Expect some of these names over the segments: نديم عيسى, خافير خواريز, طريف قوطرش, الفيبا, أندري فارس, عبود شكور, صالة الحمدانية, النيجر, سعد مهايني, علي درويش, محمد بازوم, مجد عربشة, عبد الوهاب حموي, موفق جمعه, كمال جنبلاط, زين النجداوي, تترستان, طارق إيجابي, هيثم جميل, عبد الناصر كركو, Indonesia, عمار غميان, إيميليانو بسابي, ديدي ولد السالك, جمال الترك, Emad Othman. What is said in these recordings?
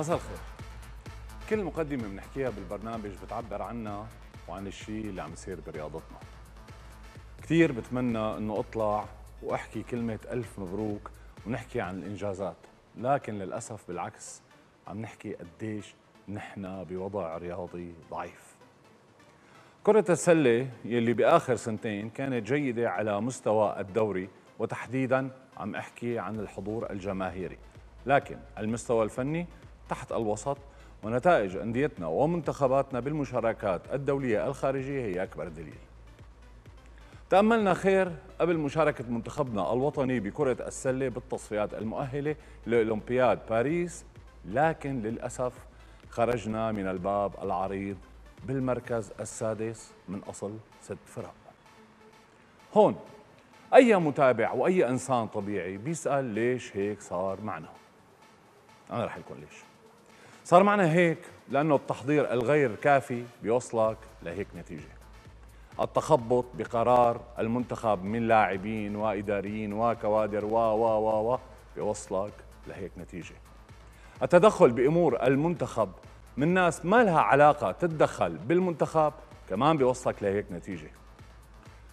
مساء الخير. كل مقدمة بنحكيها بالبرنامج بتعبر عنا وعن الشيء اللي عم يصير برياضتنا. كثير بتمنى انه اطلع واحكي كلمة ألف مبروك ونحكي عن الإنجازات، لكن للأسف بالعكس عم نحكي قديش نحن بوضع رياضي ضعيف. كرة السلة يلي بآخر سنتين كانت جيدة على مستوى الدوري، وتحديداً عم أحكي عن الحضور الجماهيري، لكن المستوى الفني تحت الوسط، ونتائج أنديتنا ومنتخباتنا بالمشاركات الدولية الخارجية هي أكبر دليل. تأملنا خير قبل مشاركة منتخبنا الوطني بكرة السلة بالتصفيات المؤهلة لأولمبياد باريس، لكن للأسف خرجنا من الباب العريض بالمركز السادس من أصل 6 فرق. هون أي متابع وأي إنسان طبيعي بيسأل ليش هيك صار معنا؟ أنا رح أقول ليش صار معنا هيك. لأنه التحضير الغير كافي بيوصلك لهيك نتيجة. التخبط بقرار المنتخب من لاعبين وإداريين وكوادر و بيوصلك لهيك نتيجة. التدخل بأمور المنتخب من ناس ما لها علاقة تتدخل بالمنتخب كمان بيوصلك لهيك نتيجة.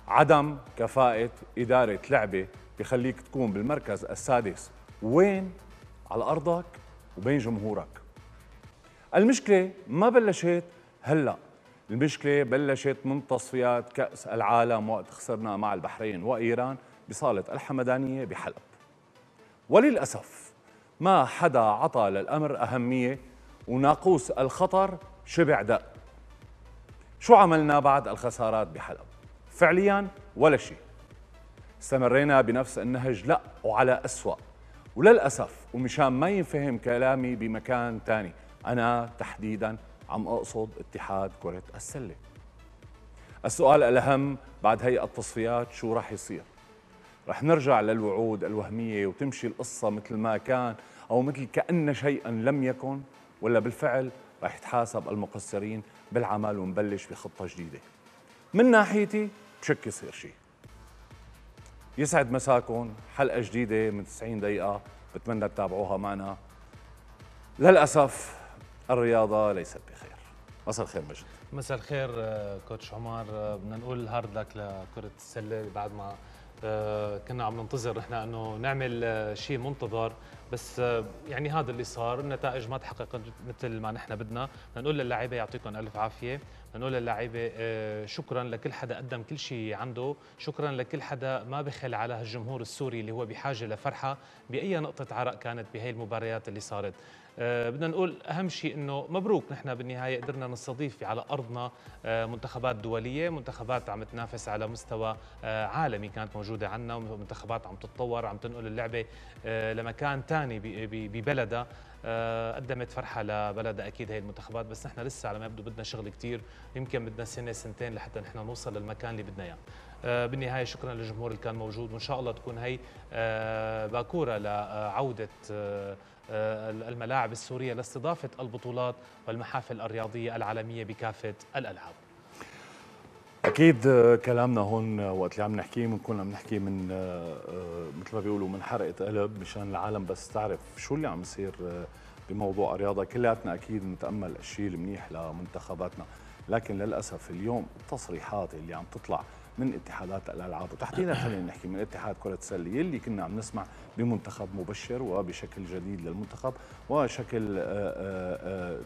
عدم كفاءة إدارة لعبة بيخليك تكون بالمركز السادس، وين؟ على أرضك وبين جمهورك. المشكلة ما بلشت هلأ، المشكلة بلشت من تصفيات كأس العالم وقت خسرنا مع البحرين وإيران بصالة الحمدانية بحلب. وللأسف ما حدا عطى للأمر أهمية، وناقوس الخطر شبع دق. شو عملنا بعد الخسارات بحلب؟ فعلياً ولا شيء. استمرينا بنفس النهج، لا وعلى أسوأ. وللأسف ومشان ما ينفهم كلامي بمكان تاني، أنا تحديداً عم أقصد اتحاد كرة السلة. السؤال الأهم بعد هي التصفيات شو راح يصير؟ راح نرجع للوعود الوهمية وتمشي القصة مثل ما كان، أو مثل كأن شيئاً لم يكن، ولا بالفعل راح يتحاسب المقصرين بالعمل ونبلش بخطة جديدة؟ من ناحيتي بشك يصير شيء. يسعد مساكم، حلقة جديدة من 90 دقيقة بتمنى تتابعوها معنا. للأسف الرياضة ليست بخير. مساء الخير مجد. مساء الخير كوتش عمر. بدنا نقول هارد لك لكرة السلة بعد ما كنا عم ننتظر احنا انه نعمل شيء منتظر، بس يعني هذا اللي صار، النتائج ما تحققت مثل ما نحن بدنا. بدنا نقول للاعيبه يعطيكم الف عافيه، بدنا نقول للاعيبه شكرا لكل حدا قدم كل شيء عنده، شكرا لكل حدا ما بخل على هالجمهور السوري اللي هو بحاجه لفرحه باي نقطه عرق كانت بهي المباريات اللي صارت. بدنا نقول اهم شيء انه مبروك، نحن بالنهايه قدرنا نستضيف على ارضنا منتخبات دوليه، منتخبات عم تنافس على مستوى عالمي كانت موجوده عندنا، ومنتخبات عم تتطور، عم تنقل اللعبه لمكان ثاني ببلدها. قدمت فرحه لبلدها اكيد هي المنتخبات، بس نحن لسه على ما يبدو بدنا شغل كثير، يمكن بدنا سنه سنتين لحتى نحن نوصل للمكان اللي بدنا اياه. بالنهايه شكرا للجمهور اللي كان موجود، وان شاء الله تكون هي باكوره لعوده الملاعب السورية لاستضافة البطولات والمحافل الرياضية العالمية بكافة الألعاب. أكيد كلامنا هون وقت اللي عم نحكيه بنكون عم نحكي من مثل ما بيقولوا من حرقة قلب، مشان العالم بس تعرف شو اللي عم يصير بموضوع الرياضة. كلياتنا أكيد نتأمل الشيء المنيح لمنتخباتنا، لكن للأسف اليوم التصريحات اللي عم تطلع من اتحادات الألعاب، وتحديدا خلينا نحكي من اتحاد كرة السلة اللي كنا عم نسمع بمنتخب مبشر وبشكل جديد للمنتخب وشكل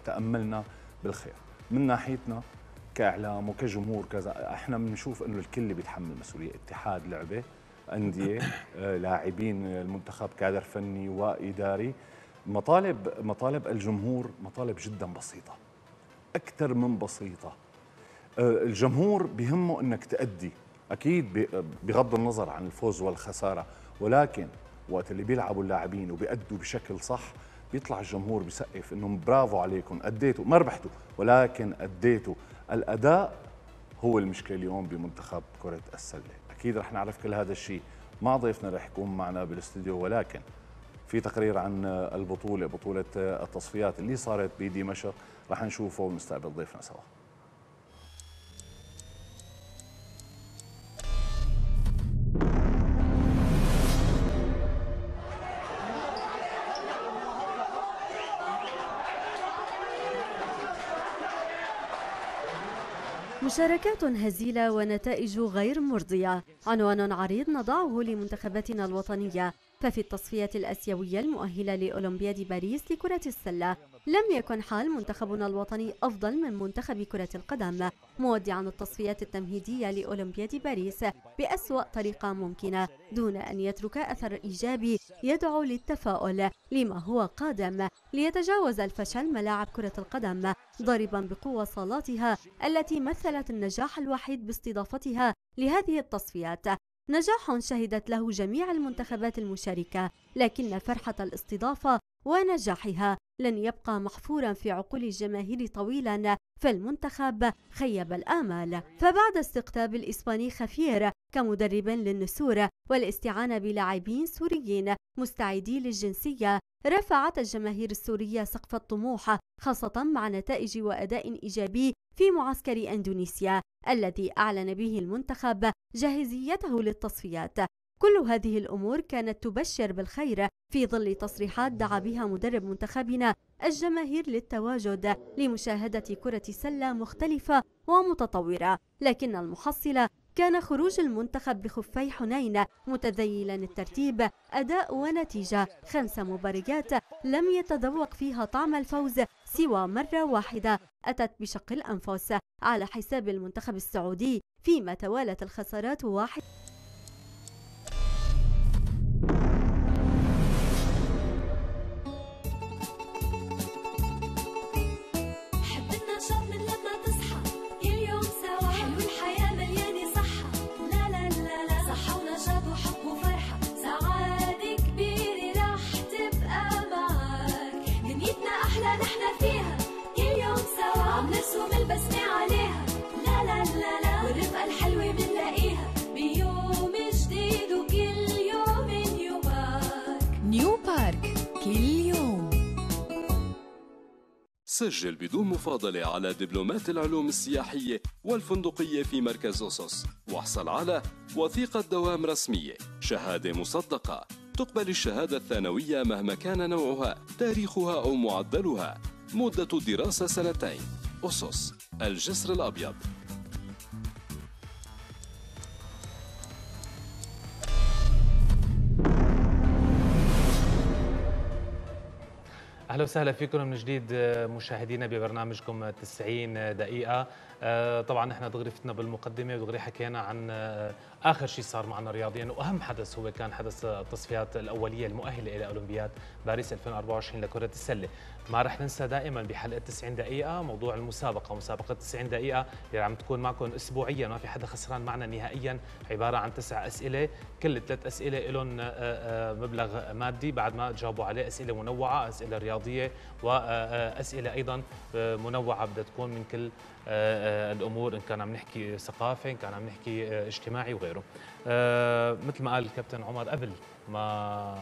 تأملنا بالخير. من ناحيتنا كإعلام وكجمهور كذا، احنا بنشوف انه الكل اللي بيتحمل مسؤولية، اتحاد لعبة، أندية، لاعبين المنتخب، كادر فني وإداري. مطالب الجمهور مطالب جدا بسيطة، أكثر من بسيطة. الجمهور بهمه انك تأدي، اكيد بغض النظر عن الفوز والخساره، ولكن وقت اللي بيلعبوا اللاعبين وبيأدوا بشكل صح بيطلع الجمهور بيسقف انه برافو عليكم أديتوا، ما ربحتوا ولكن أديتوا. الاداء هو المشكله اليوم بمنتخب كره السله. اكيد رح نعرف كل هذا الشيء مع ضيفنا رح يكون معنا بالاستديو، ولكن في تقرير عن البطوله، بطوله التصفيات اللي صارت بدمشق، رح نشوفه ونستقبل ضيفنا سوا. مشاركات هزيلة ونتائج غير مرضية، عنوان عريض نضعه لمنتخباتنا الوطنية. ففي التصفية الآسيوية المؤهلة لأولمبياد باريس لكرة السلة لم يكن حال منتخبنا الوطني أفضل من منتخب كرة القدم، مودعا التصفيات التمهيدية لأولمبياد باريس بأسوأ طريقة ممكنة دون أن يترك أثر إيجابي يدعو للتفاؤل لما هو قادم، ليتجاوز الفشل ملاعب كرة القدم ضاربا بقوة صالاتها التي مثلت النجاح الوحيد باستضافتها لهذه التصفيات. نجاح شهدت له جميع المنتخبات المشاركة، لكن فرحة الاستضافة ونجاحها لن يبقى محفورا في عقول الجماهير طويلا، فالمنتخب خيب الآمال. فبعد استقطاب الإسباني خافير كمدرب للنسور والاستعانة بلاعبين سوريين مستعيدي للجنسية، رفعت الجماهير السورية سقف الطموح، خاصة مع نتائج وأداء إيجابي في معسكر إندونيسيا الذي أعلن به المنتخب جاهزيته للتصفيات. كل هذه الأمور كانت تبشر بالخير في ظل تصريحات دعا بها مدرب منتخبنا الجماهير للتواجد لمشاهدة كرة سلة مختلفة ومتطورة، لكن المحصلة كان خروج المنتخب بخفي حنين متذيلا الترتيب، أداء ونتيجة، 5 مباريات لم يتذوق فيها طعم الفوز سوى مرة واحدة أتت بشق الأنفس على حساب المنتخب السعودي، فيما توالت الخسارات واحد. سجل بدون مفاضلة على دبلومات العلوم السياحية والفندقية في مركز أسس، واحصل على وثيقة دوام رسمية، شهادة مصدقة، تقبل الشهادة الثانوية مهما كان نوعها، تاريخها أو معدلها، مدة الدراسة 2 سنين، أسس، الجسر الأبيض. أهلا وسهلا فيكم من جديد مشاهدينا ببرنامجكم 90 دقيقة. طبعا نحن دغري فتنا بالمقدمة ودغري حكينا عن آخر شيء صار معنا رياضيا، وأهم حدث هو كان حدث التصفيات الأولية المؤهلة إلى أولمبياد باريس 2024 لكرة السلة. ما رح ننسى دائما بحلقة 90 دقيقة موضوع المسابقة، مسابقة 90 دقيقة اللي عم تكون معكم أسبوعيا، ما في حدا خسران معنا نهائيا. عبارة عن 9 أسئلة، كل 3 أسئلة لهم مبلغ مادي بعد ما تجاوبوا عليه، أسئلة منوعة، أسئلة رياضية، وأسئلة أيضا منوعة بدها تكون من كل الأمور، إن كان عم نحكي ثقافة، إن كان عم نحكي اجتماعي وغيره. مثل ما قال الكابتن عمر قبل ما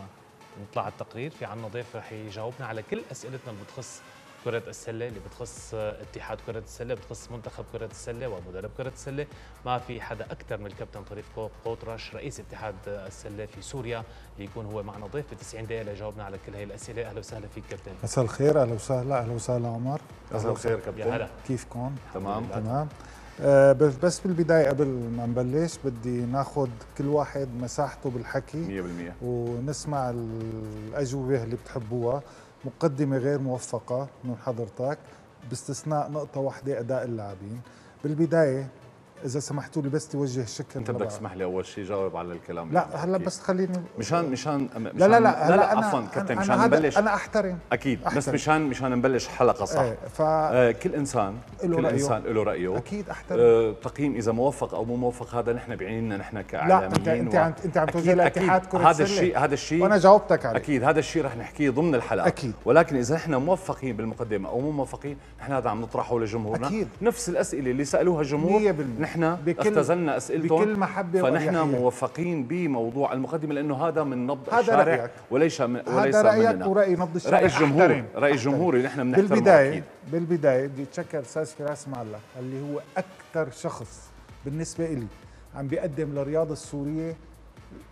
نطلع التقرير، في عنا ضيف رح يجاوبنا على كل أسئلتنا اللي بتخص كرة السلة، اللي بتخص اتحاد كرة السلة، بتخص منتخب كرة السلة ومدرب كرة السلة. ما في حدا أكثر من الكابتن طريف قوطرش رئيس اتحاد السلة في سوريا ليكون هو معنا ضيف في 90 دقيقة ليجاوبنا على كل هي الأسئلة. أهلا وسهلا فيك كابتن. مساء الخير. أهلا وسهلا. أهلا وسهلا عمر. أهلا وسهلا كابتن. كيفكم؟ تمام تمام. بس بالبداية قبل ما نبلش بدي ناخذ كل واحد مساحته بالحكي 100%، ونسمع الأجوبة اللي بتحبوها. مقدمة غير موفقة من حضرتك باستثناء نقطة واحدة، أداء اللاعبين. بالبداية إذا سمحتوا لي بس توجه الشكر. أنت بدك تسمح لي أول شيء جاوب على الكلام. لا هلا بس خليني مشان لا لا لا لا عفوا كابتن، مشان نبلش. أنا أحترم أكيد، بس مشان نبلش حلقة صح. كل إنسان له رأيه أكيد، أحترم. تقييم إذا موفق أو مو موفق هذا نحن بعيننا نحن كإعلاميين. لا أنت عم توجه لاتحاد كرة السلة. هذا الشيء وأنا جاوبتك عليه أكيد. هذا الشيء رح نحكيه ضمن الحلقة أكيد، ولكن إذا نحن موفقين بالمقدمة أو مو موفقين نحن هذا عم نطرحه لجمهورنا أكيد. نفس الأسئلة اللي سألوها الجمهور نحن اختزلنا اسئلتهم بكل محبه، فنحن موفقين بموضوع المقدمه لانه هذا من نبض الشارع وليس رايك وراي نبض الشارع. راي الجمهور نحن بنحترمه. بالبدايه بدي اتشكر استاذ فراس معلق اللي هو اكثر شخص بالنسبه لي عم بيقدم للرياضه السوريه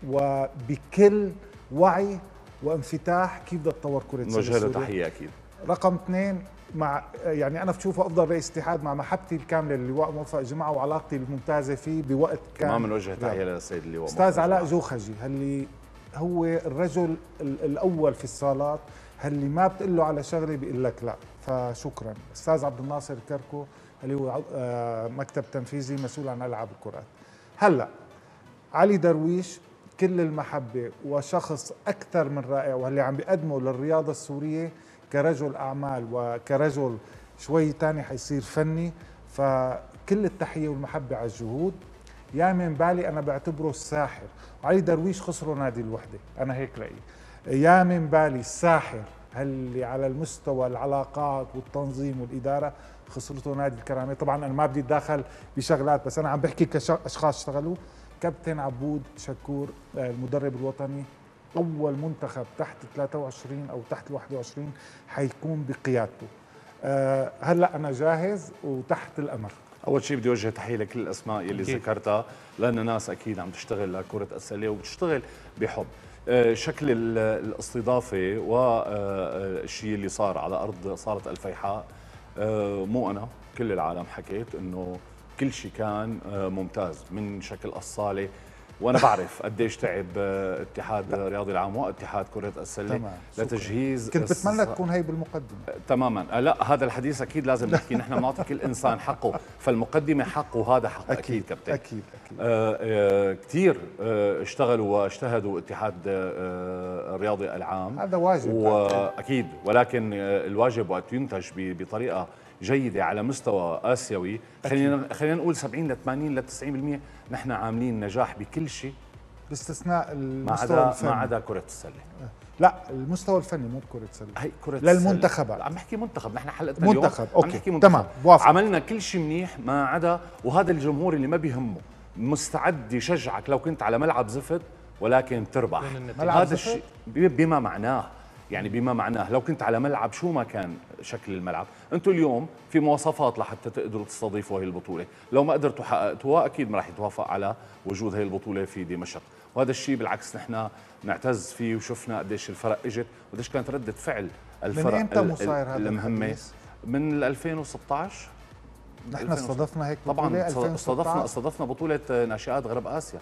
وبكل وعي وانفتاح كيف بدها تطور كره السله. نوجه له تحيه اكيد. رقم 2 مع يعني انا بشوفه افضل رئيس اتحاد مع محبتي الكامله للواء موفق جمعه وعلاقتي الممتازه فيه بوقت كان. ما بنوجه تحيه للسيد اللواء استاذ علاء جوخجي اللي هو الرجل الاول في الصالات، اللي ما بتقول له على شغله بيقول لك لا، فشكرا. استاذ عبد الناصر كركو اللي هو مكتب تنفيذي مسؤول عن العاب الكرات. هلا علي درويش كل المحبه وشخص اكثر من رائع، واللي عم بيقدمه للرياضه السوريه كرجل اعمال وكرجل شوي ثاني حيصير فني، فكل التحيه والمحبه على الجهود. يامن بالي انا بعتبره الساحر، وعلي درويش خسره نادي الوحده، انا هيك رايي. يامن بالي الساحر اللي على المستوى العلاقات والتنظيم والاداره خسرته نادي الكرامه. طبعا انا ما بدي اتدخل بشغلات، بس انا عم بحكي كاشخاص اشتغلوا. كابتن عبود شكور المدرب الوطني، أول منتخب تحت 23 أو تحت 21 حيكون بقيادته. هلأ أنا جاهز وتحت الأمر. أول شيء بدي أوجه تحية لكل الأسماء يلي ذكرتها، لأن ناس أكيد عم تشتغل لكرة السلة وبتشتغل بحب. شكل الاستضافة والشيء اللي صار على أرض صالة الفيحاء، مو أنا، كل العالم حكيت إنه كل شيء كان ممتاز من شكل الصالة، وانا بعرف قديش تعب اتحاد رياضي العام واتحاد كرة السلة لتجهيز. كنت بتمنى تكون هي بالمقدمة. تماما. لا، هذا الحديث اكيد لازم نحكي، نحن بنعطي كل انسان حقه، فالمقدمة حقه وهذا حق اكيد كابتن. اكيد اكيد. كثير اشتغلوا واجتهدوا اتحاد رياضي العام، هذا واجب واكيد، ولكن الواجب وقت ينتج بطريقة جيدة على مستوى آسيوي. خلينا نقول 70 ل 80 ل 90% نحن عاملين نجاح بكل شيء باستثناء المستوى الفني، ما عدا كرة السلة. لا، المستوى الفني مو كرة السلة، هي كرة للمنتخبات. عم نحكي منتخب، نحن حلقتنا اليوم منتخب. اوكي تمام، وافق. عملنا كل شيء منيح ما عدا، وهذا الجمهور اللي ما بيهمه مستعد يشجعك لو كنت على ملعب زفت، ولكن تربح. هذا الشيء بما معناه، يعني بما معناه لو كنت على ملعب شو ما كان شكل الملعب. انتم اليوم في مواصفات لحتى تقدروا تستضيفوا هي البطوله، لو ما قدرتوا حققتوها اكيد ما راح يتوافق على وجود هي البطوله في دمشق، وهذا الشيء بالعكس نحن نعتز فيه، وشفنا قديش الفرق اجت وقديش كانت رده فعل الفرق. من امتى مصاير هذا الحديث؟ من 2016 نحن استضفنا هيك بطولة. طبعا استضفنا بطولة ناشئات غرب آسيا.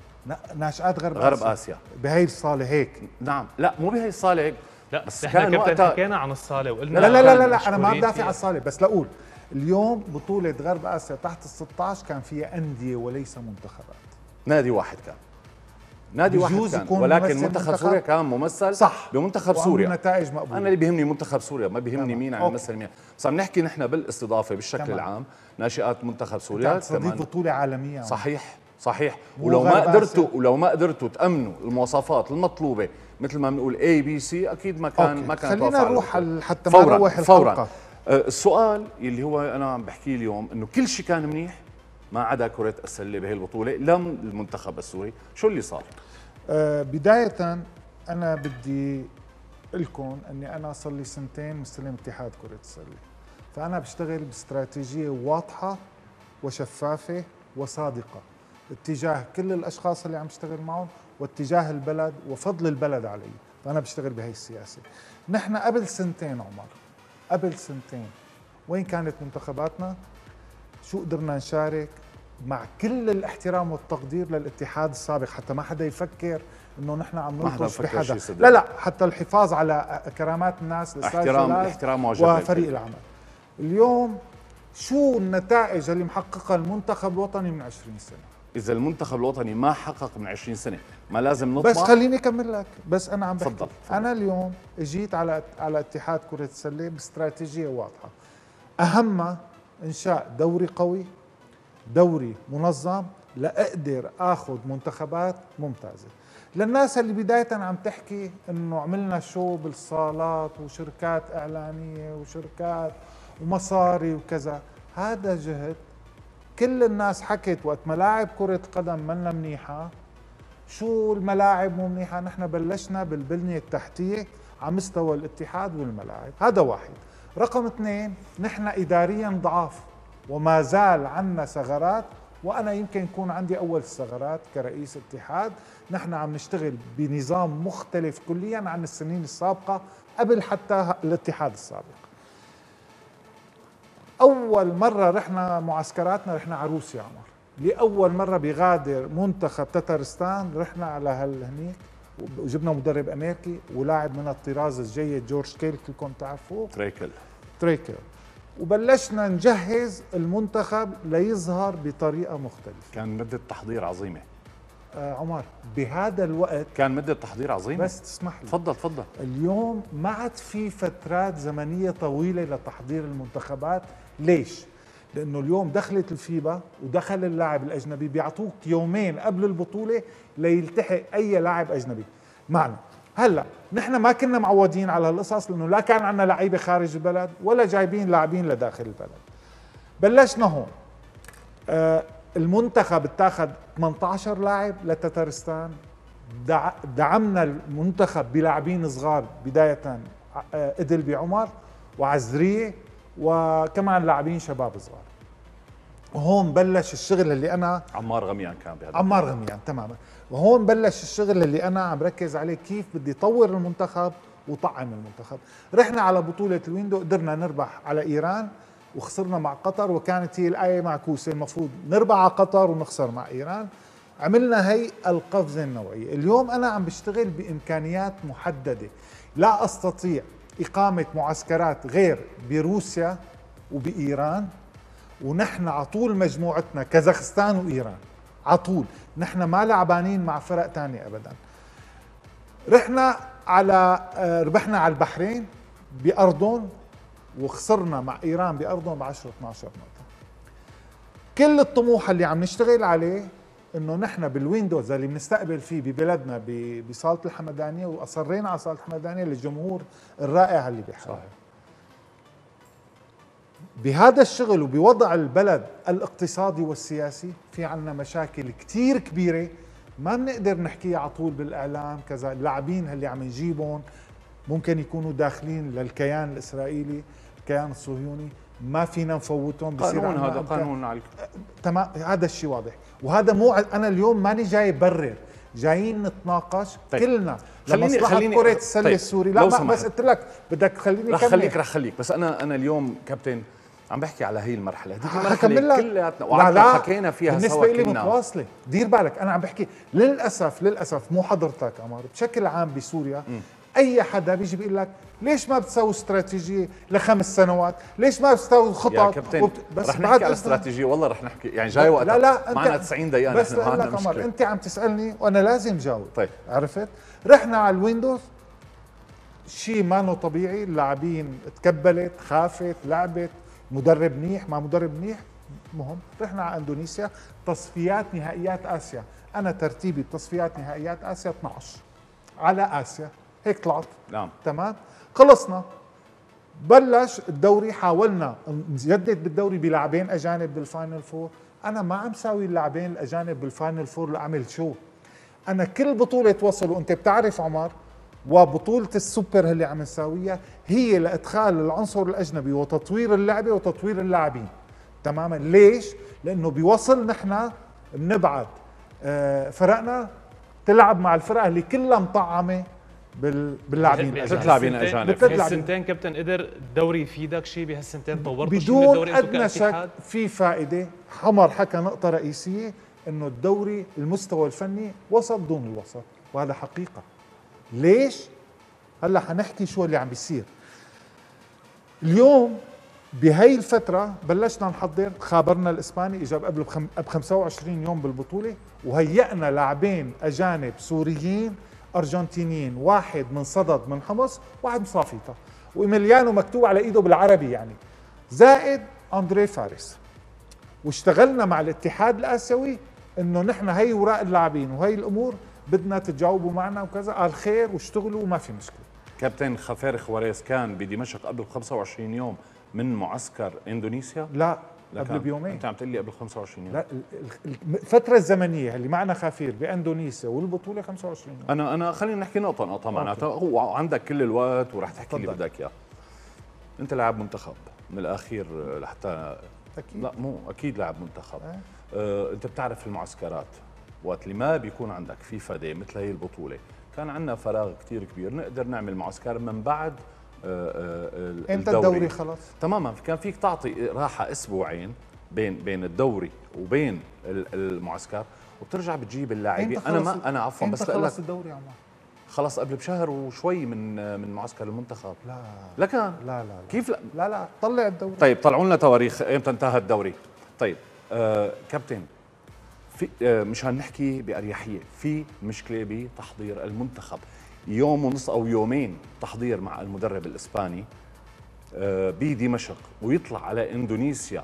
ناشئات غرب آسيا بهي الصالة هيك؟ نعم. لا، مو بهي الصالة هيك، لا بس احنا كابتن حكينا عن الصالة وقلنا لا لا لا لا, لا انا ما بدافع عن الصالة، بس لاقول اليوم بطولة غرب آسيا تحت ال16 كان فيها أندية وليس منتخبات. نادي واحد كان ولكن منتخب سوريا كان ممثل. صح، بمنتخب سوريا نتائج مقبوله. انا اللي بيهمني منتخب سوريا، ما بيهمني مين عم يمثل مين. صار نحكي نحن بالاستضافه بالشكل العام ناشئات منتخب سوريا تمام، بطوله عالميه. صحيح. ولو ما قدرتوا تامنوا المواصفات المطلوبه مثل ما بنقول اي بي سي، اكيد ما كان خلينا نروح حتى ما نروح الحلقه. السؤال اللي هو انا عم بحكيه اليوم انه كل شيء كان منيح ما عدا كرة السلة بهي البطولة، لم المنتخب السوري. شو اللي صار؟ بداية أنا بدي لكم أني أنا صار لي سنتين مستلم اتحاد كرة السلة، فأنا بشتغل باستراتيجية واضحة وشفافة وصادقة اتجاه كل الأشخاص اللي عم بشتغل معهم واتجاه البلد وفضل البلد علي، فأنا بشتغل بهي السياسة. نحن قبل سنتين عمر، وين كانت منتخباتنا؟ شو قدرنا نشارك؟ مع كل الاحترام والتقدير للاتحاد السابق، حتى ما حدا يفكر انه نحن عم نلطش بحدا، لا حتى الحفاظ على كرامات الناس، احترام وفريق العمل. اليوم شو النتائج اللي محققها المنتخب الوطني من 20 سنه؟ اذا المنتخب الوطني ما حقق من 20 سنه ما لازم نطمع. بس خليني اكمل لك، بس انا عم بحكي. فضل. انا اليوم اجيت على اتحاد كرة السلة باستراتيجية واضحة، اهمها إنشاء دوري قوي، دوري منظم، لأقدر آخذ منتخبات ممتازة. للناس اللي بداية عم تحكي إنه عملنا شو بالصالات وشركات إعلانية وشركات ومصاري وكذا، هذا جهد. كل الناس حكت وقت ملاعب كرة قدم منا منيحة، شو الملاعب مو منيحة؟ نحن بلشنا بالبنية التحتية على مستوى الاتحاد والملاعب، هذا واحد. رقم 2، نحن إدارياً ضعاف وما زال عندنا ثغرات، وأنا يمكن يكون عندي أول الثغرات كرئيس اتحاد. نحن عم نشتغل بنظام مختلف كلياً عن السنين السابقة قبل حتى الاتحاد السابق. أول مرة رحنا معسكراتنا رحنا على روسيا عمر، لأول مرة بيغادر منتخب تترستان رحنا على هنيك وجبنا مدرب أمريكي ولاعب من الطراز الجيد جورج كيلك كلكم تعرفوه تريكل، وبلشنا نجهز المنتخب ليظهر بطريقة مختلفة. كان مدة تحضير عظيمة عمر بهذا الوقت، كان مدة تحضير عظيمة. بس تسمح لي تفضل تفضل. اليوم ما عاد في فترات زمنية طويلة لتحضير المنتخبات. ليش؟ لأنه اليوم دخلت الفيبا ودخل اللاعب الأجنبي، بيعطوك يومين قبل البطولة ليلتحق أي لاعب أجنبي معنا. هلا نحن ما كنا معودين على هالقصص لأنه لا كان عندنا لعيبة خارج البلد ولا جايبين لاعبين لداخل البلد. بلشنا هون المنتخب اتاخد 18 لاعب لتترستان، دعمنا المنتخب بلاعبين صغار بداية إدل بعمر وعزرية وكمان لاعبين شباب صغار. وهون بلش الشغل اللي أنا عمار غميان كان بهذا، عمار غميان تماما. وهون بلش الشغل اللي أنا عم ركز عليه، كيف بدي طور المنتخب وطعم المنتخب. رحنا على بطولة الويندو قدرنا نربح على إيران وخسرنا مع قطر، وكانت هي الآية معكوسة، المفروض نربح على قطر ونخسر مع إيران. عملنا هي القفزة النوعية. اليوم أنا عم بشتغل بإمكانيات محددة، لا أستطيع إقامة معسكرات غير بروسيا وبإيران، ونحن عطول مجموعتنا كازاخستان وإيران عطول، نحن ما لعبانين مع فرق تانية أبدا. رحنا على ربحنا على البحرين بأرضهم وخسرنا مع إيران بأرضهم ب 10 12 نقطة. كل الطموح اللي عم نشتغل عليه إنه نحن بالويندوز اللي بنستقبل فيه ببلدنا بصالة الحمدانية، وأصرينا على صالة الحمدانية للجمهور الرائع اللي بيحبها. بهذا الشغل وبوضع البلد الاقتصادي والسياسي في عنا مشاكل كتير كبيرة ما بنقدر نحكيها على طول بالإعلام كذا. اللاعبين اللي عم نجيبهم ممكن يكونوا داخلين للكيان الإسرائيلي، الكيان الصهيوني، ما فينا نفوتهم. قانون هذا، قانون عليك تمام، هذا الشيء واضح. وهذا مو انا اليوم ماني جاي برر، جايين نتناقش. طيب. كلنا لمصلحه كره السله. طيب. السوري لا بس قلت لك بدك تخليني رح خليك بس انا اليوم كابتن عم بحكي على هي المرحله، هذيك المرحله كلياتنا وعم حكينا فيها سوا. بالنسبه لي متواصله، دير بالك انا عم بحكي للاسف مو حضرتك عمر. بشكل عام بسوريا اي حدا بيجي بيقول لك ليش ما بتسوي استراتيجيه لخمس سنوات؟ ليش ما بتسوي خطط؟ بس رح نحكي على استراتيجيه، والله رح نحكي، يعني جاي وقت. لا معنا 90 دقيقه بس لك عمر، انت عم تسالني وانا لازم جاوب. طيب. عرفت؟ رحنا على الويندوز شيء ما طبيعي، اللاعبين تكبلت، خافت، لعبت، مدرب منيح مع مدرب منيح. مهم رحنا على اندونيسيا، تصفيات نهائيات اسيا، انا ترتيبي بتصفيات نهائيات اسيا 12 على اسيا، هيك طلعت. نعم تمام. خلصنا بلش الدوري، حاولنا نجدد بالدوري بلاعبين اجانب بالفاينل فور. انا ما عم ساوي اللاعبين الاجانب بالفاينل فور لاعمل شو. انا كل بطوله توصل، وانت بتعرف عمر، وبطوله السوبر اللي عم نساويها هي لادخال العنصر الاجنبي وتطوير اللعبه وتطوير اللاعبين تماما. ليش؟ لانه بوصل نحن بنبعد فرقنا تلعب مع الفرق اللي كلها مطعمه باللاعبين الاجانب. بهالسنتين كابتن قدر الدوري يفيدك شيء؟ بهالسنتين طورتوا شيء بالدوري بدون ادنى شك؟ في فائده. حمر حكى نقطه رئيسيه، انه الدوري المستوى الفني وصل دون الوسط، وهذا حقيقه. ليش؟ هلا حنحكي شو اللي عم بيصير. اليوم بهي الفتره بلشنا نحضر، خابرنا الاسباني اجى قبل ب 25 يوم بالبطوله، وهيئنا لاعبين اجانب سوريين أرجنتينيين، واحد من صدد من حمص، واحد من صافيطة، وإيميليانو مكتوب على إيده بالعربي يعني، زائد أندري فارس. واشتغلنا مع الاتحاد الآسيوي إنه نحن هي وراء اللاعبين وهي الأمور بدنا تتجاوبوا معنا وكذا، قال خير واشتغلوا وما في مشكلة. كابتن خافير خواريز كان بدمشق قبل 25 يوم من معسكر إندونيسيا؟ لا قبل بيومين. انت عم تقول لي قبل 25 يوم؟ لا، الفتره الزمنيه اللي معنا خافير باندونيسيا والبطوله 25 يوم. انا خلينا نحكي نقطه معناتها، وعندك كل الوقت وراح تحكي اللي بدك اياه. انت لاعب منتخب من الاخير لحتى أكيد. لا مو اكيد لاعب منتخب. انت بتعرف المعسكرات وقت اللي ما بيكون عندك في فدي مثل هي البطوله، كان عندنا فراغ كثير كبير، نقدر نعمل معسكر من بعد الدوري. امتى الدوري خلاص؟ تماما، كان فيك تعطي راحه اسبوعين بين الدوري وبين المعسكر وبترجع بتجيب اللاعبين. انا ما انا عفوا بس لك خلص الدوري يا عمار، خلص قبل بشهر وشوي من معسكر المنتخب. لا لكن لا لا لا كيف لا لا, لا. طلع الدوري. طيب طلعوا لنا تواريخ امتى انتهى الدوري. طيب كابتن في مش هنحكي بأريحية، في مشكلة بتحضير المنتخب، يوم ونص أو يومين تحضير مع المدرب الإسباني بدمشق ويطلع على إندونيسيا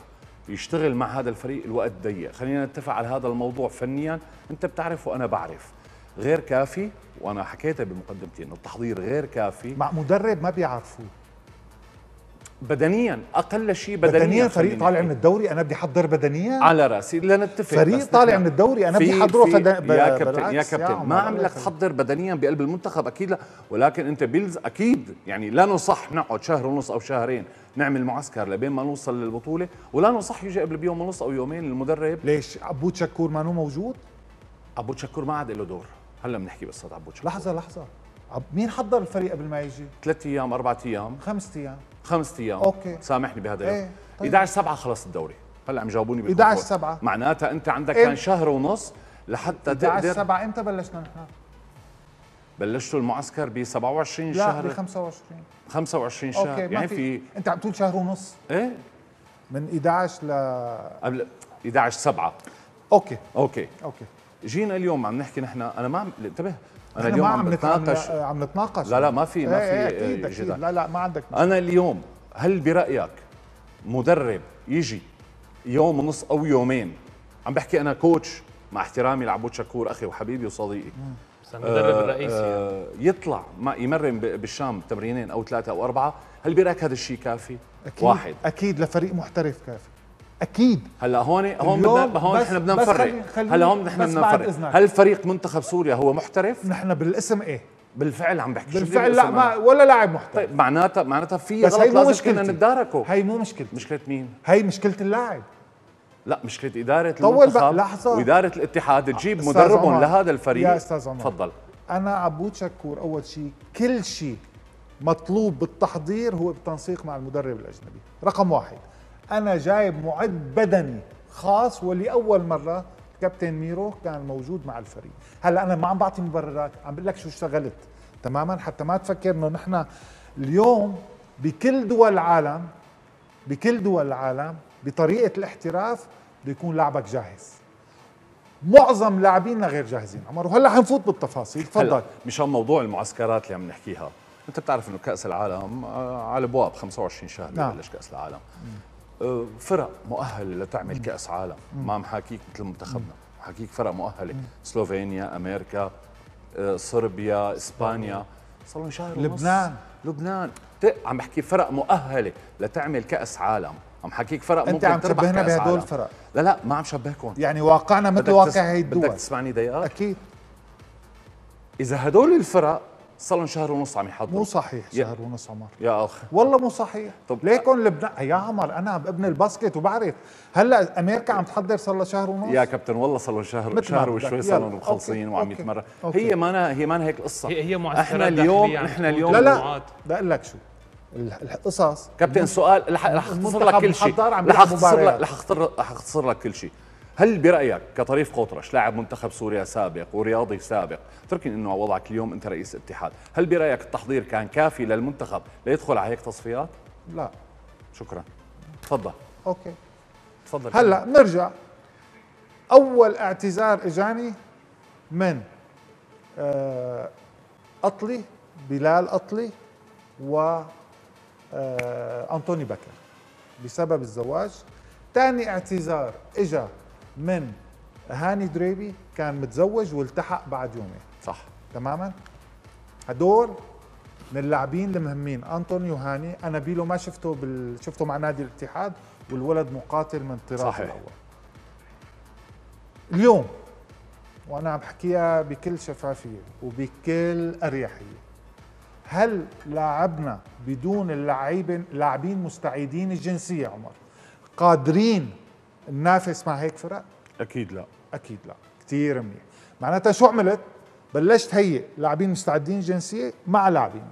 يشتغل مع هذا الفريق الوقت ضيق. خلينا نتفق على هذا الموضوع فنيا، أنت بتعرف وأنا بعرف، غير كافي، وأنا حكيتها بمقدمتي إنه التحضير غير كافي مع مدرب ما بيعرفوه بدنيا، اقل شيء بدنيا فريق طالع من الدوري انا بدي احضر بدنيا على راسي. لنتفق، فريق طالع من الدوري انا بدي احضره يا كابتن يا كابتن، ما عم لك تحضر بدنيا بقلب المنتخب اكيد لا، ولكن انت اكيد يعني لا نصح نقعد شهر ونص او شهرين نعمل معسكر لبين ما نوصل للبطوله، ولا نصح يجي قبل بيوم ونص او يومين المدرب. ليش ابو تشكور ما هو موجود؟ ابو تشكور ما عاد له دور، هلا بنحكي بقصه ابو تشكور. لحظه مين حضر الفريق قبل ما يجي؟ 3 ايام 4 ايام 5 ايام 5 ايام اوكي سامحني بهذا اليوم. 11/7 خلص الدوري، هلا عم جاوبوني بالكوكور 11/7 معناتها انت عندك كان شهر ونص لحتى تقدر. 11/7 امتى بلشنا نحن؟ بلشتوا المعسكر ب 27 شهر، لا ب 25 25 شهر يعني في انت عم تقول شهر ونص. ايه من 11 ل قبل 11/7 اوكي اوكي اوكي جينا اليوم عم نحكي نحن، انا ما عم انتبه، انا اليوم عم نتناقش لا لا ما في أكيد لا ما عندك مشكلة. انا اليوم هل برايك مدرب يجي يوم ونص او يومين، عم بحكي انا كوتش مع احترامي لعبو شكور اخي وحبيبي وصديقي، بس المدرب الرئيسي يعني. يطلع ما يمرن بالشام تمرينين او 3 أو 4، هل برايك هذا الشيء كافي؟ أكيد واحد اكيد لفريق محترف كافي اكيد. هلا هون نحن بدنا نفرق، هلا هون نحن بدنا نفرق، هل فريق منتخب سوريا هو محترف؟ نحن بالاسم ايه بالفعل عم بحكي بالفعل لا ما ولا لاعب محترف. طيب معناتها في غلط لازم كنا نتداركه. هي مو مشكلتي. مشكلة مين؟ هي مشكلة اللاعب، لا مشكلة إدارة المنتخب وإدارة الاتحاد تجيب مدربهم لهذا الفريق. يا استاذ عمر تفضل. انا عبود شكور اول شيء كل شيء مطلوب بالتحضير هو بالتنسيق مع المدرب الأجنبي رقم 1. أنا جايب معد بدني خاص ولأول مرة كابتن ميرو كان موجود مع الفريق. هلا أنا ما عم بعطي مبررات، عم بقول لك شو اشتغلت تماما حتى ما تفكر إنه نحن اليوم بكل دول العالم بطريقة الاحتراف بده يكون لعبك جاهز. معظم لاعبينا غير جاهزين عمر، وهلا حنفوت بالتفاصيل. تفضل. مشان موضوع المعسكرات اللي عم نحكيها، أنت بتعرف إنه كأس العالم على البواب 25 شهر ببلش كأس العالم. فرق مؤهله لتعمل كأس عالم، ما عم حاكيك مثل منتخبنا، حاكيك فرق مؤهله سلوفينيا، امريكا، صربيا، اسبانيا، صار لهم شهر ونص. لبنان عم بحكي فرق مؤهله لتعمل كأس عالم، عم حاكيك فرق ممكن تربح كأس عالم. انت عم تشبهنا بهدول الفرق. لا ما عم شبهكم، يعني واقعنا مثل واقع هي الدول. بدك تسمعني دقيقة؟ اكيد. اذا هدول الفرق صار لهم شهر ونص عم يحضروا. مو صحيح شهر ونص عمر يا اخي، والله مو صحيح. ليكن لبنان يا عمر انا عم ابني الباسكت وبعرف. هلا امريكا عم تحضر صار لها شهر ونص يا كابتن، والله صار لهم شهر وشوي صار لهم مخلصين وعم يتمرن. هي مانا هيك القصه، هي معسكرات. احنا اليوم لا بقول لك شو القصص كابتن. سؤال رح اختصر لك كل شيء. هل برأيك كطريف قطرش لاعب منتخب سوريا سابق ورياضي سابق، تركن انه وضعك اليوم انت رئيس اتحاد، هل برأيك التحضير كان كافي للمنتخب ليدخل على هيك تصفيات؟ لا. شكرا. تفضل. اوكي تفضل. هلا بنرجع. اول اعتذار اجاني من اطلي بلال اطلي و انطوني بكر بسبب الزواج. ثاني اعتذار اجا من هاني دريبي، كان متزوج والتحق بعد يومين. صح تماما. هدول من اللاعبين المهمين انطوني وهاني. انا بيلو ما شفته شفته مع نادي الاتحاد، والولد مقاتل من طراز الاول. اليوم وانا عم بحكيها بكل شفافيه وبكل اريحيه، هل لاعبنا بدون اللاعبين مستعيدين الجنسيه عمر قادرين ننافس مع هيك فرق؟ اكيد لا كثير منيح. معناتها شو عملت؟ بلشت هيئ لاعبين مستعدين جنسيه مع لاعبين.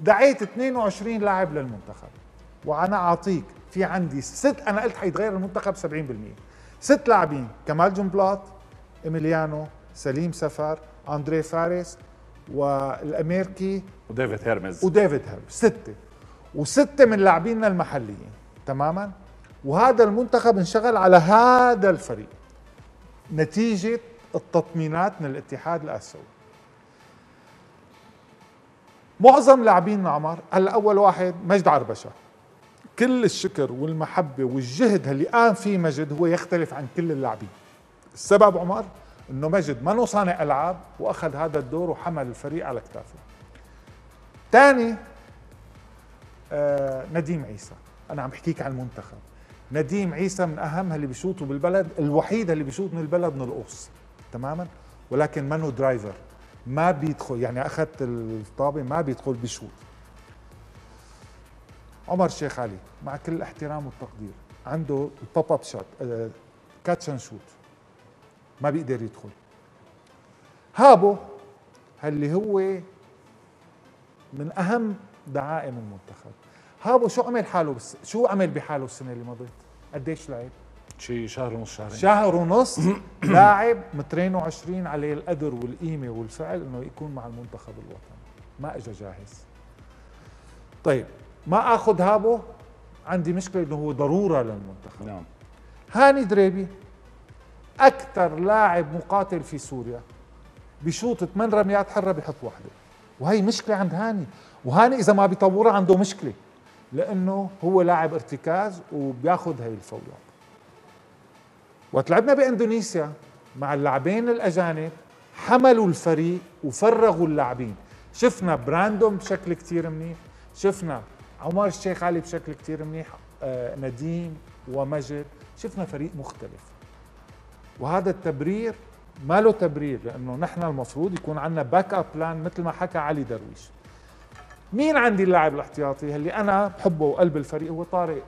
دعيت 22 لاعب للمنتخب، وانا اعطيك في عندي ست، انا قلت حيتغير المنتخب 70%، ست لاعبين: كمال جنبلاط، إيميليانو، سليم سفر، أندري فارس، والامريكي وديفيد هيرمز، سته من لاعبينا المحليين تماما. وهذا المنتخب انشغل على هذا الفريق نتيجه التطمينات من الاتحاد الاسيوي. معظم لاعبينا عمر، هلا اول واحد مجد عربشه، كل الشكر والمحبه والجهد اللي قام فيه مجد هو يختلف عن كل اللاعبين. السبب عمر انه مجد ما صانع العاب واخذ هذا الدور وحمل الفريق على كتافه. ثاني نديم عيسى، انا عم بحكيك عن المنتخب. نديم عيسى من اهم اللي بيشوطوا بالبلد، الوحيد اللي بيشوط من البلد من القوس تماما، ولكن منه درايفر، ما بيدخل، يعني اخذت الطابه ما بيدخل، بيشوط. عمر شيخ علي مع كل الاحترام والتقدير عنده البوب اب شوت، كاتش اند شوت، ما بيقدر يدخل. هابو اللي هو من اهم دعائم المنتخب، هابو شو عمل حاله شو عمل بحاله السنه اللي مضت؟ قديش لعب؟ شي شهر ونص، شهرين، شهر ونص لاعب مترين و20، عليه القدر والقيمه والفعل انه يكون مع المنتخب الوطني، ما اجى جاهز. طيب ما اخذ هابو، عندي مشكله انه هو ضروره للمنتخب. نعم. هاني دريبي أكثر لاعب مقاتل في سوريا، بشوط 8 رميات حرة بحط واحدة، وهي مشكلة عند هاني، وهاني إذا ما بيطورها عنده مشكلة، لأنه هو لاعب ارتكاز وبياخذ هي الفاولات. وقت لعبنا بإندونيسيا مع اللاعبين الأجانب حملوا الفريق وفرغوا اللاعبين، شفنا براندوم بشكل كتير منيح، شفنا عمر الشيخ علي بشكل كتير منيح، نديم ومجد، شفنا فريق مختلف. وهذا التبرير ما له تبرير، لأنه نحن المفروض يكون عندنا باك اب بلان مثل ما حكى علي درويش. مين عندي اللاعب الاحتياطي اللي أنا بحبه وقلب الفريق؟ هو طارق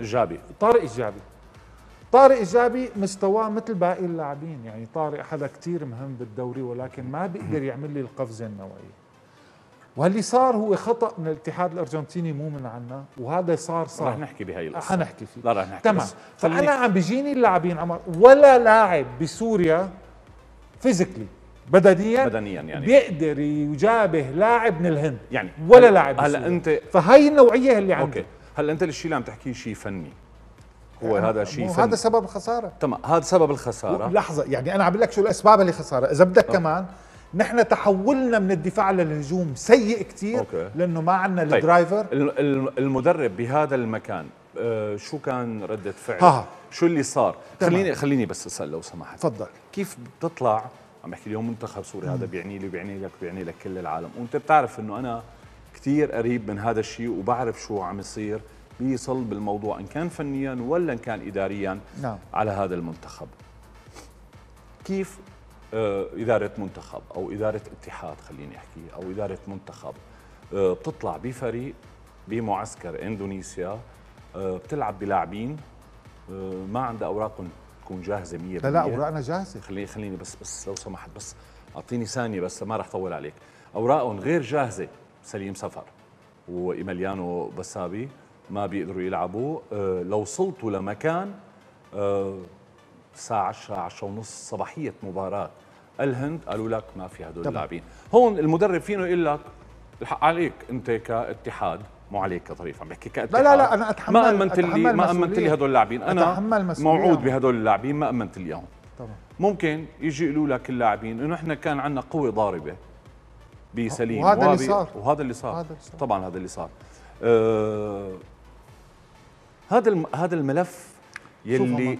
إيجابي. طارق إيجابي، طارق إيجابي مستواه مثل باقي اللاعبين، يعني طارق حدا كتير مهم بالدوري، ولكن ما بيقدر يعمل لي القفزة النوعية. وهاللي صار هو خطأ من الاتحاد الارجنتيني، مو من عنا، وهذا صار رح نحكي بهي القصة، حنحكي فيه، لا رح نحكي تمام. فأنا عم بيجيني اللاعبين عمر، ولا لاعب بسوريا فيزيكلي بدنيا يعني بيقدر يجابه لاعب من الهند، يعني ولا لاعب. هلا انت فهي النوعية اللي عندك. اوكي، هلا انت الشيء اللي عم تحكيه شيء فني، هو هذا شيء فني، هذا سبب الخسارة. تمام، هذا سبب الخسارة. لحظة، يعني انا عم بقول لك شو الاسباب اللي خسارة اذا بدك. كمان نحن تحولنا من الدفاع للهجوم سيء كتير، لأنه ما عندنا الدرايفر. المدرب بهذا المكان شو كان ردة فعله؟ شو اللي صار؟ تمام. خليني بس أسأل لو سمحت. تفضل. كيف بتطلع عم بحكي اليوم منتخب سوريا، هذا بيعني لي وبيعني لك وبيعني لك كل العالم، وأنت بتعرف إنه أنا كتير قريب من هذا الشيء وبعرف شو عم يصير بصلب الموضوع، إن كان فنيا ولا إن كان إداريا. نعم. على هذا المنتخب كيف إدارة منتخب أو إدارة اتحاد، خليني أحكي، أو إدارة منتخب بتطلع بفريق بمعسكر إندونيسيا بتلعب بلاعبين ما عندها أوراقهم تكون جاهزة 100%؟ لا أوراقنا جاهزة. خليني بس لو سمحت، بس أعطيني ثانية، بس ما رح أطول عليك. أوراقهم غير جاهزة، سليم سفر وإيميليانو بسابي ما بيقدروا يلعبوا. لو وصلتوا لمكان الساعة 10 10 ونص صباحية مباراة الهند قالوا لك ما في هدول اللاعبين. هون المدرب فينه يقول لك الحق عليك أنت كاتحاد، مو عليك كطريف، عم بحكي كاتحاد. لا لا، أنا أتحمل، ما أمنت لي هدول اللاعبين، أنا موعود بهدول اللاعبين ما أمنت لي إياهم. ممكن يجي يقولوا لك اللاعبين إنه إحنا كان عندنا قوة ضاربة بسليم، وهذا اللي صار. طبعا هذا اللي صار. هذا الملف يلي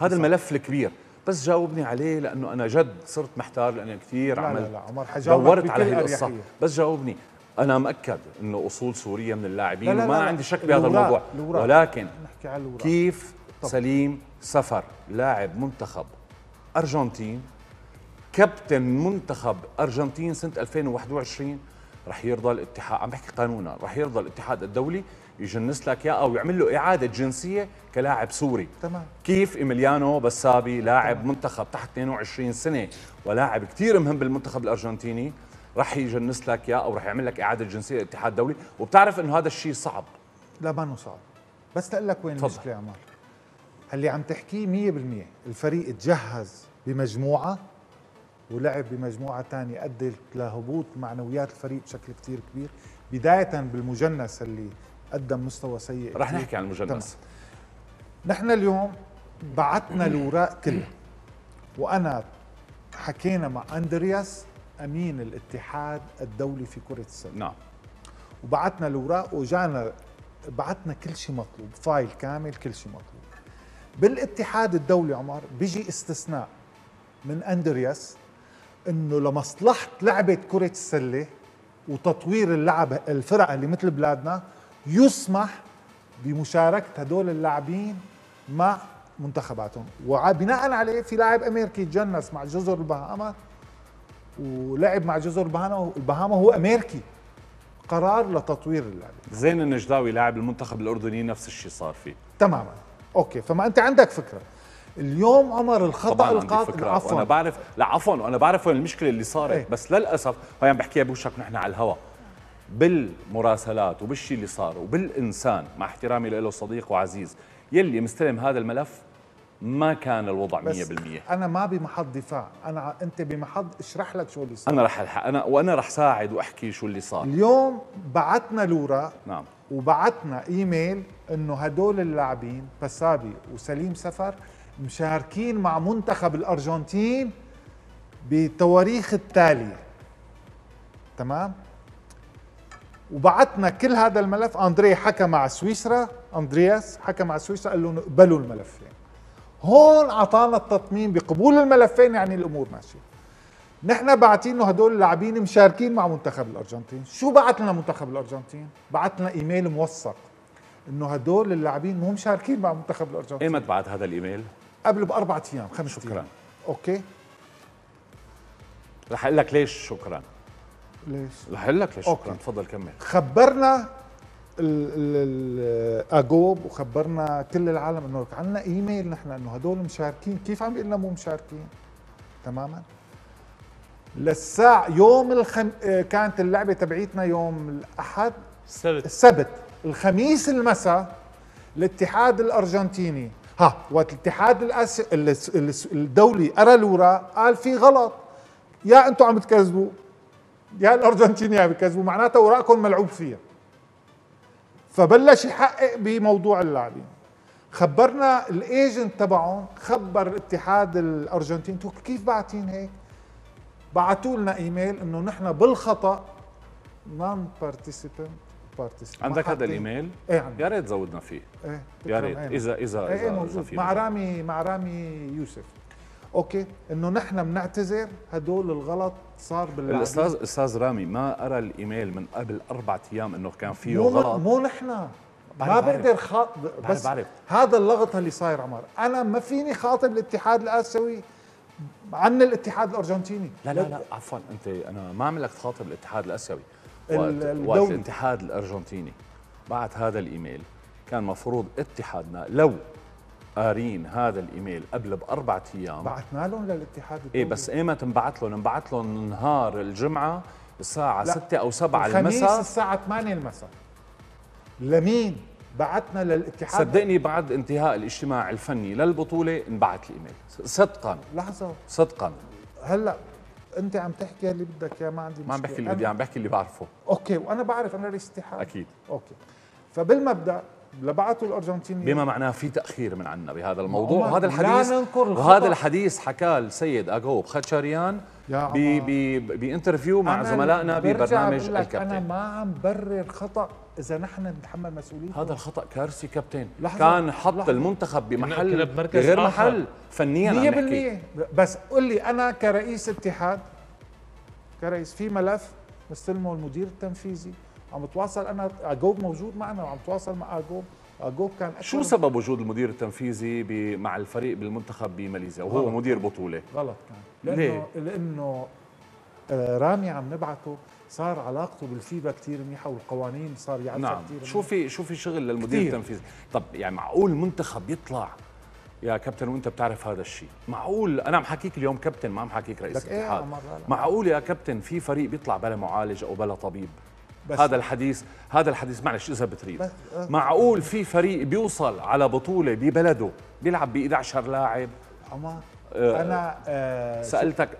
هذا الملف الكبير، بس جاوبني عليه، لانه انا جد صرت محتار، لاني كثير دورت على هي القصه. بس جاوبني، انا مأكد انه اصول سوريه من اللاعبين، لا لا وما لا لا عندي شك بهذا الموضوع، ولكن كيف سليم سفر لاعب منتخب ارجنتين، كابتن منتخب ارجنتين سنه 2021، رح يرضى الاتحاد، عم بحكي قانونا، رح يرضى الاتحاد الدولي يجنس لك اياه او يعمل له اعاده جنسيه كلاعب سوري؟ تمام. كيف ايميليانو بسابي لاعب منتخب تحت 22 سنه ولاعب كثير مهم بالمنتخب الارجنتيني رح يجنس لك اياه او رح يعمل لك اعاده جنسيه الاتحاد الدولي، وبتعرف انه هذا الشيء صعب. لا ما انه صعب، بس لأقول لك وين المشكله يا عمار. اللي عم تحكيه 100%، الفريق تجهز بمجموعه ولعب بمجموعه ثانيه، ادى لهبوط معنويات الفريق بشكل كثير كبير، بدايه بالمجنس اللي قدم مستوى سيء. رح نحكي عن المجنس. نحن اليوم بعتنا الوراق كلها، وانا حكينا مع اندرياس امين الاتحاد الدولي في كره السله. نعم. وبعتنا الوراق وجانا، بعتنا كل شيء مطلوب، فايل كامل كل شيء مطلوب. بالاتحاد الدولي عمر بيجي استثناء من اندرياس انه لمصلحه لعبه كره السله وتطوير اللعبه الفرق اللي مثل بلادنا يسمح بمشاركه هدول اللاعبين مع منتخباتهم، وبناء عليه في لاعب امريكي تجنس مع جزر البهاما ولعب مع جزر البهاما وهو امريكي. قرار لتطوير اللعبه. زين النجداوي لاعب المنتخب الاردني نفس الشيء صار فيه. تماما. اوكي، فما انت عندك فكره. اليوم عمر الخطا القاتل، عفوا انا بعرف، لا عفوا انا بعرف وين المشكله اللي صارت، ايه؟ بس للاسف هي عم بحكيها بوشك نحن على الهواء، بالمراسلات وبالشيء اللي صار وبالانسان، مع احترامي له صديق وعزيز يلي مستلم هذا الملف، ما كان الوضع 100%. انا ما بمحض دفاع، انا انت بمحض اشرح لك شو اللي صار. انا رح الحق، وانا رح ساعد واحكي شو اللي صار. اليوم بعتنا لورا، نعم، وبعتنا ايميل انه هدول اللاعبين بسابي وسليم سفر مشاركين مع منتخب الارجنتين بتواريخ التاليه. تمام؟ وبعتنا كل هذا الملف. اندري حكى مع سويسرا، اندرياس حكى مع سويسرا قال لهم اقبلوا الملفين. هون اعطانا التطمين بقبول الملفين، يعني الامور ماشيه. نحن باعتين انه هدول اللاعبين مشاركين مع منتخب الارجنتين. شو بعت لنا منتخب الارجنتين؟ بعت لنا ايميل موثق انه هدول اللاعبين مو مشاركين مع منتخب الارجنتين. ايمتى بعت هذا الايميل؟ قبل باربع ايام، 5 ايام. شكرا. اوكي، رح اقول لك ليش شكرا. ليش؟ رح اقول لك ليش شكرا. تفضل كمل. خبرنا الاجوب وخبرنا كل العالم انه عندنا ايميل نحن انه هدول مشاركين، كيف عم يقول لنا مو مشاركين؟ تماما. للساعه يوم كانت اللعبه تبعيتنا يوم الاحد، السبت الخميس المساء الاتحاد الارجنتيني، ها، وقت الاتحاد الدولي قرا الوراق قال في غلط، يا انتم عم تكذبوا يا الارجنتيني عم يكذبوا، معناتها اوراقكم ملعوب فيها. فبلش يحقق بموضوع اللاعبين. خبرنا الايجنت تبعهم، خبر الاتحاد الارجنتيني كيف باعتين هيك؟ بعثوا لنا ايميل انه نحن بالخطا نون بارتيسيبنت. عندك هذا الايميل؟ ايه عندي. يا ريت زودنا فيه. ايه يا ريت. اذا موجود مع رامي، يوسف. اوكي، انه نحن بنعتذر، هدول الغلط صار باللاعبين. الاستاذ رامي ما قرا الايميل من قبل 4 ايام انه كان فيه غلط. مو نحن، ما بقدر بس بعرف. هذا اللغط اللي صاير عمر، انا ما فيني خاطب الاتحاد الاسيوي عن الاتحاد الارجنتيني. لا لا لا عفوا، انت انا ما عم لك تخاطب الاتحاد الاسيوي، وقت الاتحاد الارجنتيني بعت هذا الايميل كان مفروض اتحادنا لو قارين هذا الايميل قبل ب4 ايام بعتنا لهم للاتحاد الدولي. ايه بس ايمتى انبعت لهم؟ انبعت لهم نهار الجمعه الساعه 6 او 7 المساء، الخميس الساعه 8 المساء. لمين بعتنا؟ للاتحاد. صدقني بعد انتهاء الاجتماع الفني للبطوله انبعت الايميل صدقا. لحظه، صدقا هلا انت عم تحكي اللي بدك يا، ما عندي مشكله. ما عم بحكي اللي بدي، عم بحكي اللي بعرفه. اوكي، وانا بعرف انا الاتحاد اكيد. اوكي، فبالمبدا لبعثوا الارجنتيني، بما معناه في تاخير من عنا بهذا الموضوع. وهذا الحديث، حكاه السيد اجوب خاتشاريان بانترفيو مع زملائنا ببرنامج الكابتن. انا ما عم برر خطا، اذا نحن نتحمل مسؤوليتنا. هذا الخطا كارثي كابتن. كان حط المنتخب بمحل غير محل فنيا 100%. بس قل لي انا كرئيس اتحاد، كرئيس في ملف مستلمه المدير التنفيذي، عم بتواصل انا، اجوب موجود معنا وعم بتواصل مع اجوب. اجوب كان شو سبب وجود المدير التنفيذي مع الفريق بالمنتخب بماليزيا وهو غلط. مدير بطوله غلط كان. ليه؟ لانه رامي عم نبعته صار علاقته بالفيبا كثير منيحه والقوانين صار يعرفها كثير. نعم. شو في شغل للمدير التنفيذي؟ طب يعني معقول منتخب يطلع يا كابتن وانت بتعرف هذا الشيء، معقول انا عم حكيك اليوم كابتن ما عم حكيك رئيس اتحاد، معقول يا كابتن في فريق بيطلع بلا معالج او بلا طبيب؟ هذا الحديث معلش اذا بتريد، معقول في فريق بيوصل على بطوله ببلده بيلعب ب 11 لاعب؟ عمر انا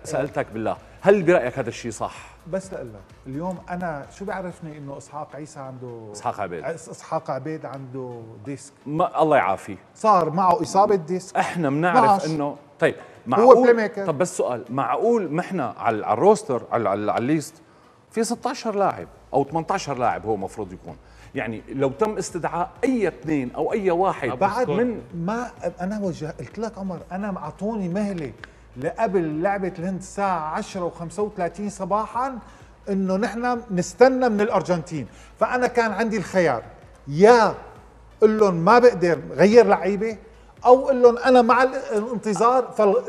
سالتك بالله، هل برايك هذا الشيء صح؟ بس لأقول لك اليوم انا شو بيعرفني انه اسحاق عيسى عنده، اسحاق عبيد عنده ديسك، ما الله يعافيه، صار معه اصابه ديسك، احنا بنعرف انه طيب معقول. طب بس سؤال، معقول ما احنا على الروستر على الليست في 16 لاعب او 18 لاعب هو مفروض يكون، يعني لو تم استدعاء اي اثنين او اي واحد بعد من ما انا قلت لك عمر انا معطوني مهله لقبل لعبه الهند الساعه 10:35 صباحا انه نحن نستنى من الارجنتين، فانا كان عندي الخيار يا قل لهم ما بقدر غير لعيبه او قل لهم انا مع الانتظار،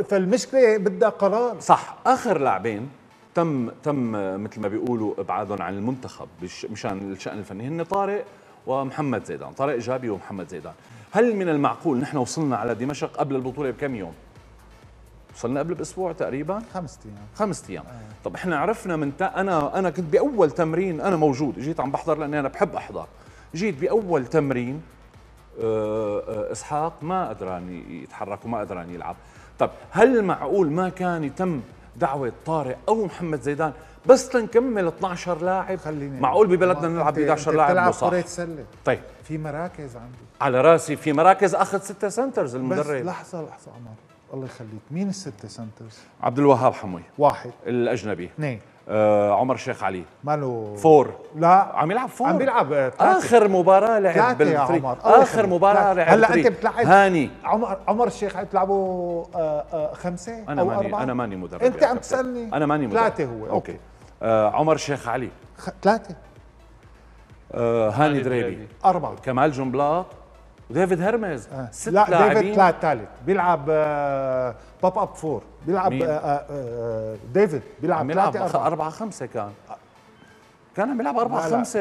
فالمشكله بدها قرار صح. اخر لاعبين تم مثل ما بيقولوا ابعادهم عن المنتخب مشان الشأن الفني هن طارق ومحمد زيدان، طارق جابي ومحمد زيدان. هل من المعقول نحن وصلنا على دمشق قبل البطولة بكم يوم؟ وصلنا قبل باسبوع تقريبا، 5 ايام. طب احنا عرفنا من انا كنت باول تمرين، انا موجود، جيت عم بحضر لاني انا بحب احضر، جيت باول تمرين اسحاق ما قدران يتحرك وما قدران يلعب. طب هل معقول ما كان يتم دعوة طارق أو محمد زيدان بس لنكمل 12 لاعب؟ معقول ببلدنا نلعب 11 لاعب بتلعب كرة سلة؟ طيب في مراكز عندي على راسي، في مراكز أخذ 6 سنترز المدرب. بس لحظة عمر الله يخليك، مين ال6 سنترز؟ عبد الوهاب حموي واحد، الأجنبي 2، عمر شيخ علي ماله 4، لا عم يلعب 4، عم بيلعب آخر مباراة لعب بالفريق، آخر مباراة لعب. هلا أنت بتلعب هاني عمر الشيخ عم تلعبه 5 أو 4؟ أنا ماني مدرب، أنت عم تسألني، أنا ماني مدرب. 3 هو أوكي. عمر شيخ علي 3، هاني دريبي 4، كمال جنبلاط وديفيد هرمز 6 لاعبين. لا ديفيد ثالث بيلعب باب اب 4، بيلعب ديفيد بيلعب 4-5، كان عم يلعب 4-5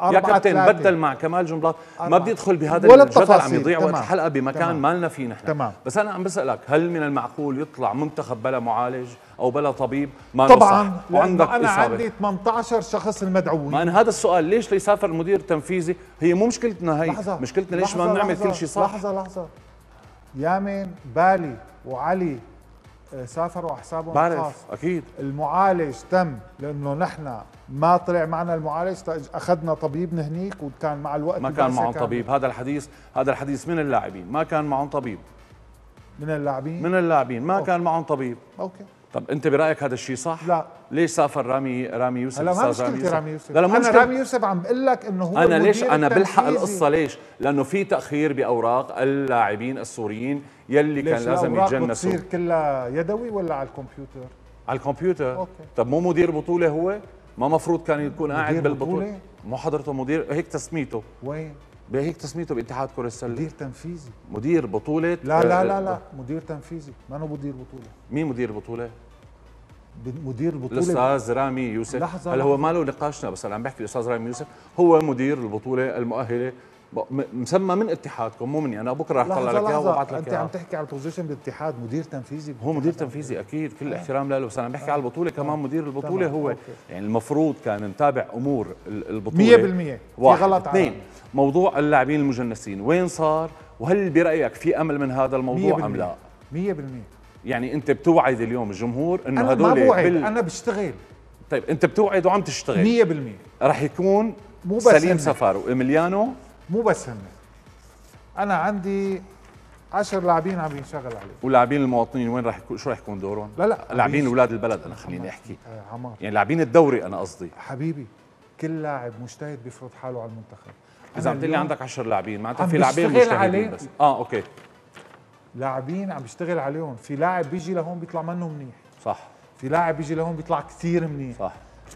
يا كابتن، بدل مع كمال جنبلاط. ما بدي ادخل بهذا الجدل، عم يضيع وقت الحلقه بمكان ما لنا فيه نحن. تمام. بس انا عم بسالك هل من المعقول يطلع منتخب بلا معالج او بلا طبيب؟ ما طبعا وعندك انا إصابة. عندي 18 شخص المدعوين، ما أنا هذا السؤال، ليش ليسافر المدير التنفيذي؟ هي مو مشكلتنا، هي لحظة. مشكلتنا ليش ما بنعمل كل شيء صح؟ لحظه يامن بالي وعلي سافروا على حسابهم الخاص، اكيد المعالج تم، لانه نحن ما طلع معنا المعالج، اخذنا طبيب من هنيك وكان مع الوقت ما كان معهم طبيب. هذا الحديث من اللاعبين، ما كان معهم طبيب، من اللاعبين ما أوكي. كان معهم طبيب. اوكي طب انت برايك هذا الشيء صح؟ لا. ليش سافر رامي يوسف؟ هلا ما مشكلتي رامي يوسف، لا انا رامي يوسف عم بقول لك انه هو انا ليش انا بلحق القصه، ليش؟ لانه في تاخير باوراق اللاعبين السوريين يلي كان لازم يتجنسوا. بتصير كلها يدوي ولا على الكمبيوتر؟ على الكمبيوتر. أوكي. طب مو مدير بطوله هو؟ ما مفروض كان يكون قاعد بالبطوله؟ مو حضرته مدير، هيك تسميته. وين؟ هيك تسميته باتحاد كره السله، مدير تنفيذي، مدير بطوله. لا لا لا لا مدير تنفيذي، ما هو مدير بطوله. مين مدير بطوله؟ مدير البطوله الاستاذ رامي يوسف. لحظة، هل هو ما له نقاشنا؟ بس انا عم بحكي الاستاذ رامي يوسف هو مدير البطوله المؤهله، مسمى من اتحادكم مو مني انا، بكره رح اطلع لك اياها وابعث لك اياها. انت عم تحكي على بوزيشن بالاتحاد، مدير تنفيذي هو مدير تنفيذي اكيد، كل الاحترام له، بس انا عم بحكي على البطوله كمان مدير البطوله هو. أوكي. يعني المفروض كان نتابع امور البطوله 100%. في غلط عليه. موضوع اللاعبين المجنسين وين صار؟ وهل برايك في امل من هذا الموضوع ام لا؟ 100%. يعني انت بتوعد اليوم الجمهور انه هذول انا ما بوعد، انا بشتغل. طيب انت بتوعد وعم تشتغل 100%. رح يكون سليم سفار وإميليانو مو بس هن، انا عندي 10 لاعبين عم ينشغل عليه. ولاعبين المواطنين وين راح شو راح يكون دورهم؟ لا لاعبين اولاد البلد انا خليني احكي عمار، يعني لاعبين الدوري انا قصدي حبيبي. كل لاعب مجتهد بيفرض حاله على المنتخب. اذا عم تقول لي عندك 10 لاعبين معناتها في لاعبين مجتهدين بس. اوكي لاعبين عم بشتغل عليهم، في لاعب بيجي لهون بيطلع منه منيح صح، في لاعب بيجي لهون بيطلع كثير منيح صح.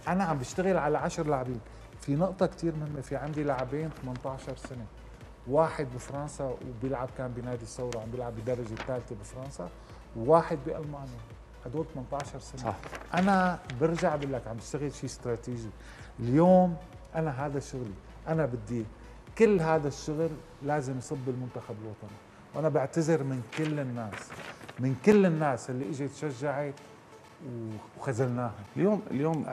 انا عم بشتغل على 10 لاعبين. في نقطة كثير مهمة، في عندي لاعبين 18 سنة، واحد بفرنسا وبيلعب كان بنادي الثورة عم بيلعب بالدرجة الثالثة بفرنسا، وواحد بألمانيا، هدول 18 سنة صح. أنا برجع بقول لك عم بشتغل شيء استراتيجي، اليوم أنا هذا شغلي، أنا بدي كل هذا الشغل لازم يصب بالمنتخب الوطني، وانا بعتذر من كل الناس، من كل الناس اللي اجت شجعت وخذلناها. اليوم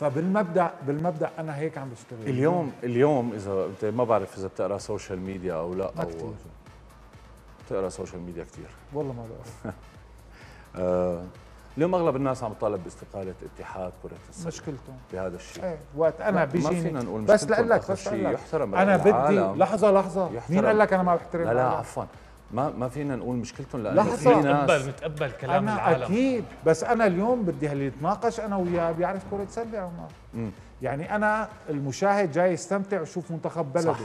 فبالمبدا انا هيك عم بشتغل. اليوم اذا انت ما بعرف اذا بتقرا سوشيال ميديا او لا، او بتقرا سوشيال ميديا كثير؟ والله ما بقرا. اليوم اغلب الناس عم تطالب باستقاله اتحاد كره السله، مشكلتهم بهذا الشيء. ايه وقت انا بيجيني ما فينا نقول بس لقلك، بس شيء يحترم. انا بدي لحظه يحترم. مين قال لك انا ما بحترم؟ لا عفوا، ما فينا نقول مشكلتهم لانه في ناس متقبل كلام أنا العالم. اكيد، بس انا اليوم بدي اللي يتناقش انا وياه بيعرف كره سله او ما. يعني انا المشاهد جاي يستمتع ويشوف منتخب بلده، صح.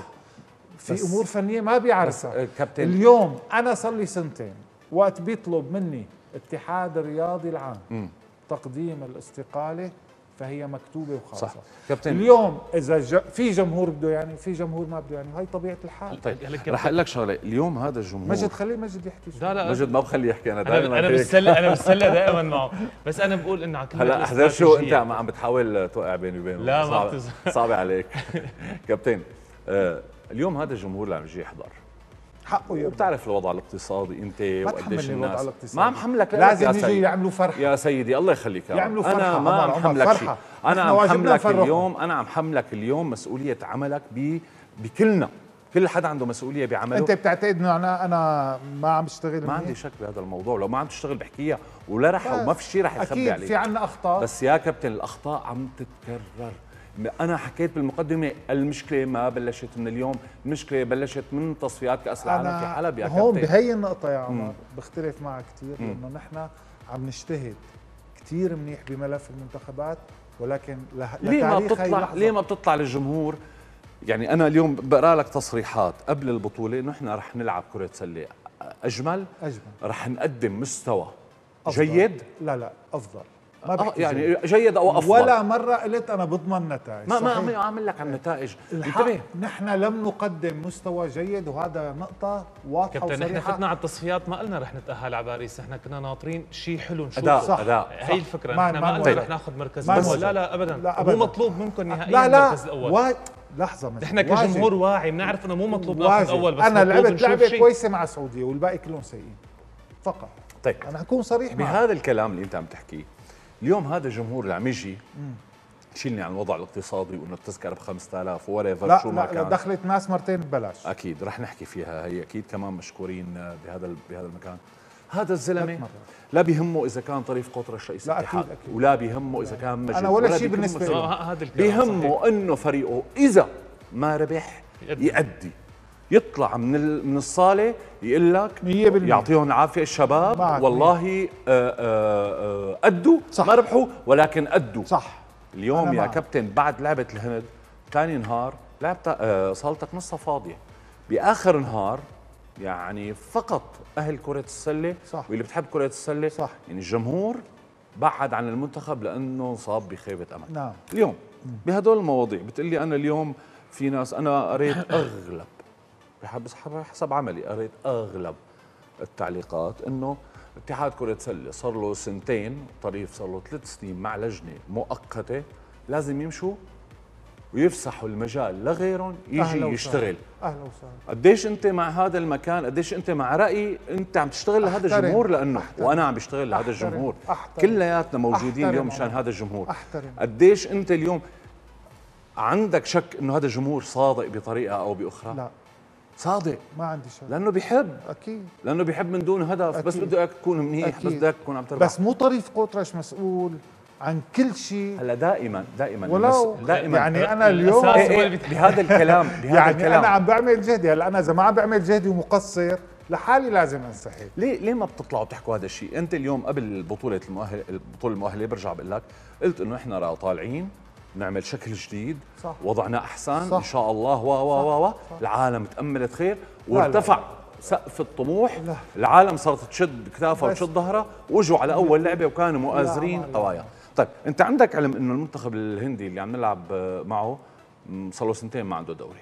في امور فنيه ما بيعرفها. اليوم انا صار لي سنتين وقت بيطلب مني الاتحاد الرياضي العام تقديم الاستقاله فهي مكتوبه وخاصه، صح. كابتن اليوم اذا في جمهور بده يعني، في جمهور ما بده يعني، هاي طبيعه الحال. طيب رح اقول لك شغله، اليوم هذا الجمهور مجد، خليه مجد يحكي. لا مجد ما بخليه يحكي، انا دائما انا بالسله دائما معه، بس انا بقول انه على كل هلا احذر شو انت عم بتحاول توقع بيني وبينه. لا ما صعب عليك. كابتن اليوم هذا الجمهور اللي عم يجي يحضر حقه، بتعرف الوضع الاقتصادي انت وقديش الناس ما عم حملك. لازم يجوا يعملوا فرحه يا سيدي، الله يخليك يعملوا فرحه. انا ما عم حملك شيء، انا عم حملك اليوم، انا عم حملك اليوم مسؤوليه عملك بكلنا، كل حدا عنده مسؤوليه بعمله. انت بتعتقد انه انا ما عم بشتغل؟ ما عندي شك بهذا الموضوع، لو ما عم تشتغل بحكيها ولا رح، وما في شيء رح يخبي عليك. اكيد في عندنا اخطاء، بس يا كابتن الاخطاء عم تتكرر. أنا حكيت بالمقدمة المشكلة ما بلشت من اليوم، المشكلة بلشت من تصفيات كأس العالم في حلب. يا كابتن هون بهي النقطة يا عمر بختلف معك كثير، لأنه نحن عم نجتهد كثير منيح بملف المنتخبات، ولكن ليه ما بتطلع للجمهور؟ يعني أنا اليوم بقرأ لك تصريحات قبل البطولة إنه إحنا رح نلعب كرة سلة أجمل، رح نقدم مستوى أفضل. جيد؟ لا أفضل. ما بحكي يعني جيد او افضل، ولا مره قلت انا بضمن نتائج. ما اعمل لك عن نتائج. انتبه، نحن لم نقدم مستوى جيد، وهذا نقطه واضحه وصريحه. كابتن نحن فتنا على التصفيات، ما قلنا رح نتاهل على باريس، نحن كنا ناطرين شيء حلو نشوفه. أداء. هي الفكره، نحن ما قلنا رح ناخذ مركز اول. لا ابدا مو مطلوب منكم نهائيا المركز الاول. لحظة، نحن كجمهور واعي بنعرف انه مو مطلوب ناخذ اول، بس انا لعبت لعبه كويسه مع السعوديه والباقي كلهم سيئين فقط. طيب انا هكون صريح معك بهذا الكلام اللي انت عم تحكيه. اليوم هذا الجمهور اللي عم يجي، شيلني عن الوضع الاقتصادي وانه التذكره ب 5000 ولا ايفر شو ما كان. لا دخلت ناس مرتين ببلاش، اكيد رح نحكي فيها هي، اكيد كمان مشكورين بهذا المكان. هذا الزلمه لا بيهمه اذا كان طريف قطرش رئيس الاتحاد، ولا بيهمه اذا كان مجد، أنا ولا شيء بالنسبه له. بيهمه انه فريقه اذا ما ربح يأدي، يطلع من الصاله يقول لك يعطيهم العافيه الشباب، والله ادوا ما ربحوا ولكن ادوا، صح. اليوم يا كابتن بعد لعبه الهند ثاني نهار لعبت صالتك نصها فاضيه، باخر نهار يعني فقط اهل كره السله، صح. واللي بتحب كره السله، صح. يعني الجمهور بعد عن المنتخب لانه صاب بخيبه امل. نعم. اليوم بهدول المواضيع بتقلي انا اليوم في ناس، انا قريت اغلب حسب عملي قريت اغلب التعليقات انه اتحاد كرة سلة صار له سنتين، طريف صار له 3 سنين مع لجنة مؤقتة، لازم يمشوا ويفسحوا المجال لغيرهم يجي يشتغل. اهلا وسهلا. قديش انت مع هذا المكان، قديش انت مع رأيي، انت عم تشتغل لهذا الجمهور لانه وانا عم بشتغل لهذا الجمهور، كلياتنا موجودين اليوم مشان هذا الجمهور. قديش انت اليوم عندك شك انه هذا الجمهور صادق بطريقة او باخرى؟ لا صادق، ما عندي شك، لانه بيحب، اكيد لانه بيحب من دون هدف، أكيد. بس بده اياك تكون منيح، بس بدك تكون عم تربح. بس مو طريف قطرش مسؤول عن كل شيء. هلا دائما ولو دائما يعني انا اليوم بهذا الكلام يعني انا عم بعمل جهدي. هلا انا اذا ما عم بعمل جهدي ومقصر لحالي لازم انسحب. ليه ما بتطلعوا بتحكوا هذا الشيء؟ انت اليوم قبل بطوله البطوله المؤهله برجع بقول لك، قلت انه احنا طالعين نعمل شكل جديد، صح. وضعنا احسن، صح. ان شاء الله العالم تأملت خير وارتفع سقف الطموح. لا. العالم صارت تشد كتافها وتشد ظهرها، واجوا على اول لعبه وكانوا مؤازرين قوايا. طيب انت عندك علم انه المنتخب الهندي اللي عم نلعب معه صار له سنتين ما عنده دوري،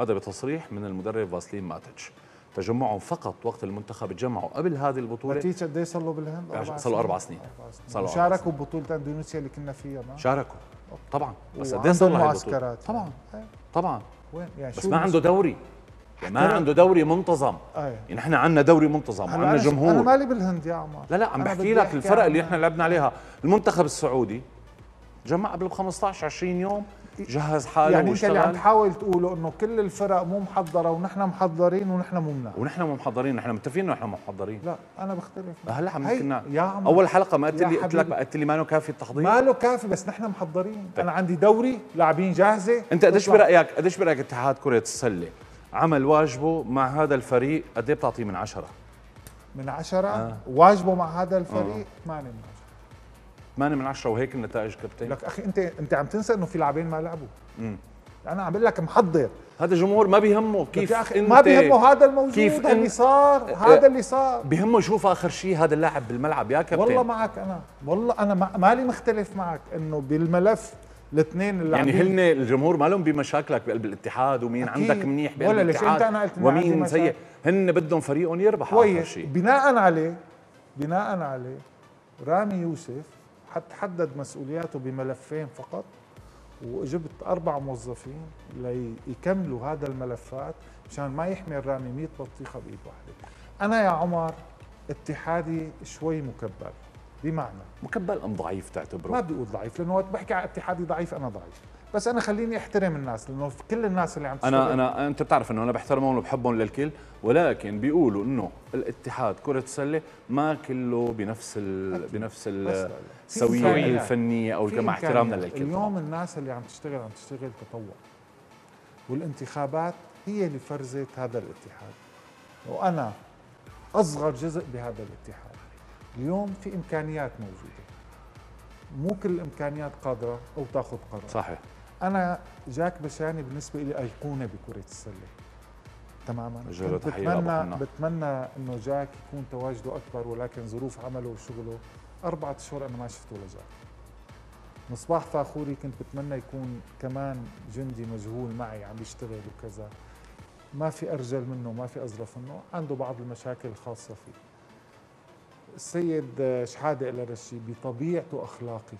هذا بتصريح من المدرب فاسلين ماتيتش. تجمعهم فقط وقت المنتخب تجمعوا قبل هذه البطوله. نتيجة قد ايه صار له بالهند؟ صار له 4 سنين. شاركوا ببطوله اندونيسيا اللي كنا فيها، ما شاركوا طبعا، بس قد ايه صار له هاي البطوله؟ طبعا وين يعني، بس ما عنده دوري. ما عنده دوري منتظم. يعني احنا عندنا دوري منتظم وعندنا جمهور. انا مالي بالهند يا عمار. لا لا عم بحكي لك الفرق اللي احنا لعبنا عليها. المنتخب السعودي جمع قبل ب 15 20 يوم جهز حاله يعني واشتغل. يعني انت اللي عم تحاول تقوله انه كل الفرق مو محضره ونحن محضرين ونحن مو محضرين، نحن متفقين انه نحن محضرين. لا انا بختلف. هلا عم كنا اول حلقه ما قلت لي قلت لي ما له كافي التحضير. ما له كافي بس نحن محضرين. طيب. انا عندي دوري لاعبين جاهزه. انت قديش برايك اتحاد كره السله عمل واجبه مع هذا الفريق؟ قد ايه بتعطيه من 10؟ من 10 واجبه مع هذا الفريق 8 من 10. 8 من 10 وهيك النتائج كابتن. لك اخي انت عم تنسى انه في لاعبين ما لعبوا. انا عم بقول لك محضر. هذا الجمهور ما بيهمه كيف انت، ما بيهمه هذا الموجود، كيف اللي صار، هذا اللي صار بيهمه. شوف اخر شيء هذا اللاعب بالملعب يا كابتن. والله معك، انا مالي مختلف معك انه بالملف الاثنين اللي يعني هن الجمهور ما لهم بمشاكلك بقلب الاتحاد ومين أكيد. عندك منيح بقلب الاتحاد ومين سيء، هن بدهم فريقهم يربح اخر شيء. بناء عليه رامي يوسف حدد مسؤولياته بملفين فقط، وجبت 4 موظفين ليكملوا هذا الملفات مشان ما يحمل رامي 100 بطيخه بايد واحده. انا يا عمر اتحادي شوي مكبل، بمعنى مكبل ام ضعيف تعتبره؟ ما بدي اقول ضعيف لانه وقت بحكي على اتحادي ضعيف انا ضعيف، بس انا خليني احترم الناس لانه كل الناس اللي عم تشتغل انا انت بتعرف انه انا بحترمهم وبحبهم للكل، ولكن بيقولوا انه الاتحاد كره السله ما كله بنفس السويه الفنيه او مع احترامنا للكل. اليوم الناس اللي عم تشتغل تطوع، والانتخابات هي اللي فرزت هذا الاتحاد، وانا اصغر جزء بهذا الاتحاد. اليوم في امكانيات موجوده، مو كل الامكانيات قادره او تاخذ قرار. صحيح. انا جاك بشاني بالنسبه لي ايقونه بكره السله تماما. بتمنى انه جاك يكون تواجده اكبر، ولكن ظروف عمله وشغله 4 أشهر انا ما شفته لجاك. مصباح فاخوري كنت بتمنى يكون كمان جندي مجهول معي عم يشتغل وكذا، ما في ارجل منه، ما في اظرف منه، عنده بعض المشاكل الخاصه فيه. السيد شحاده الرشي بطبيعته اخلاقي،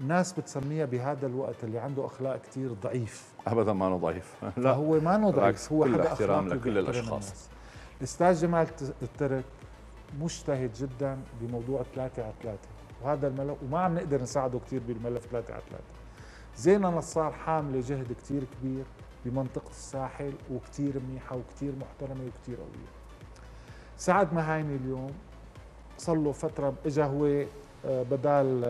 الناس بتسميه بهذا الوقت اللي عنده اخلاق كثير ضعيف. ابدا ما أنا ضعيف. لا هو ما أنا ضعيف، هو حدا احترام لكل الاشخاص. الاستاذ جمال الترك مجتهد جدا بموضوع 3 على 3 وهذا الملف، وما عم نقدر نساعده كثير بالملف 3 على 3. زينه نصار حامله جهد كثير كبير بمنطقه الساحل وكثير منيحه وكثير محترمه وكثير قويه. سعد مهايني اليوم صار له فتره اجى هو بدال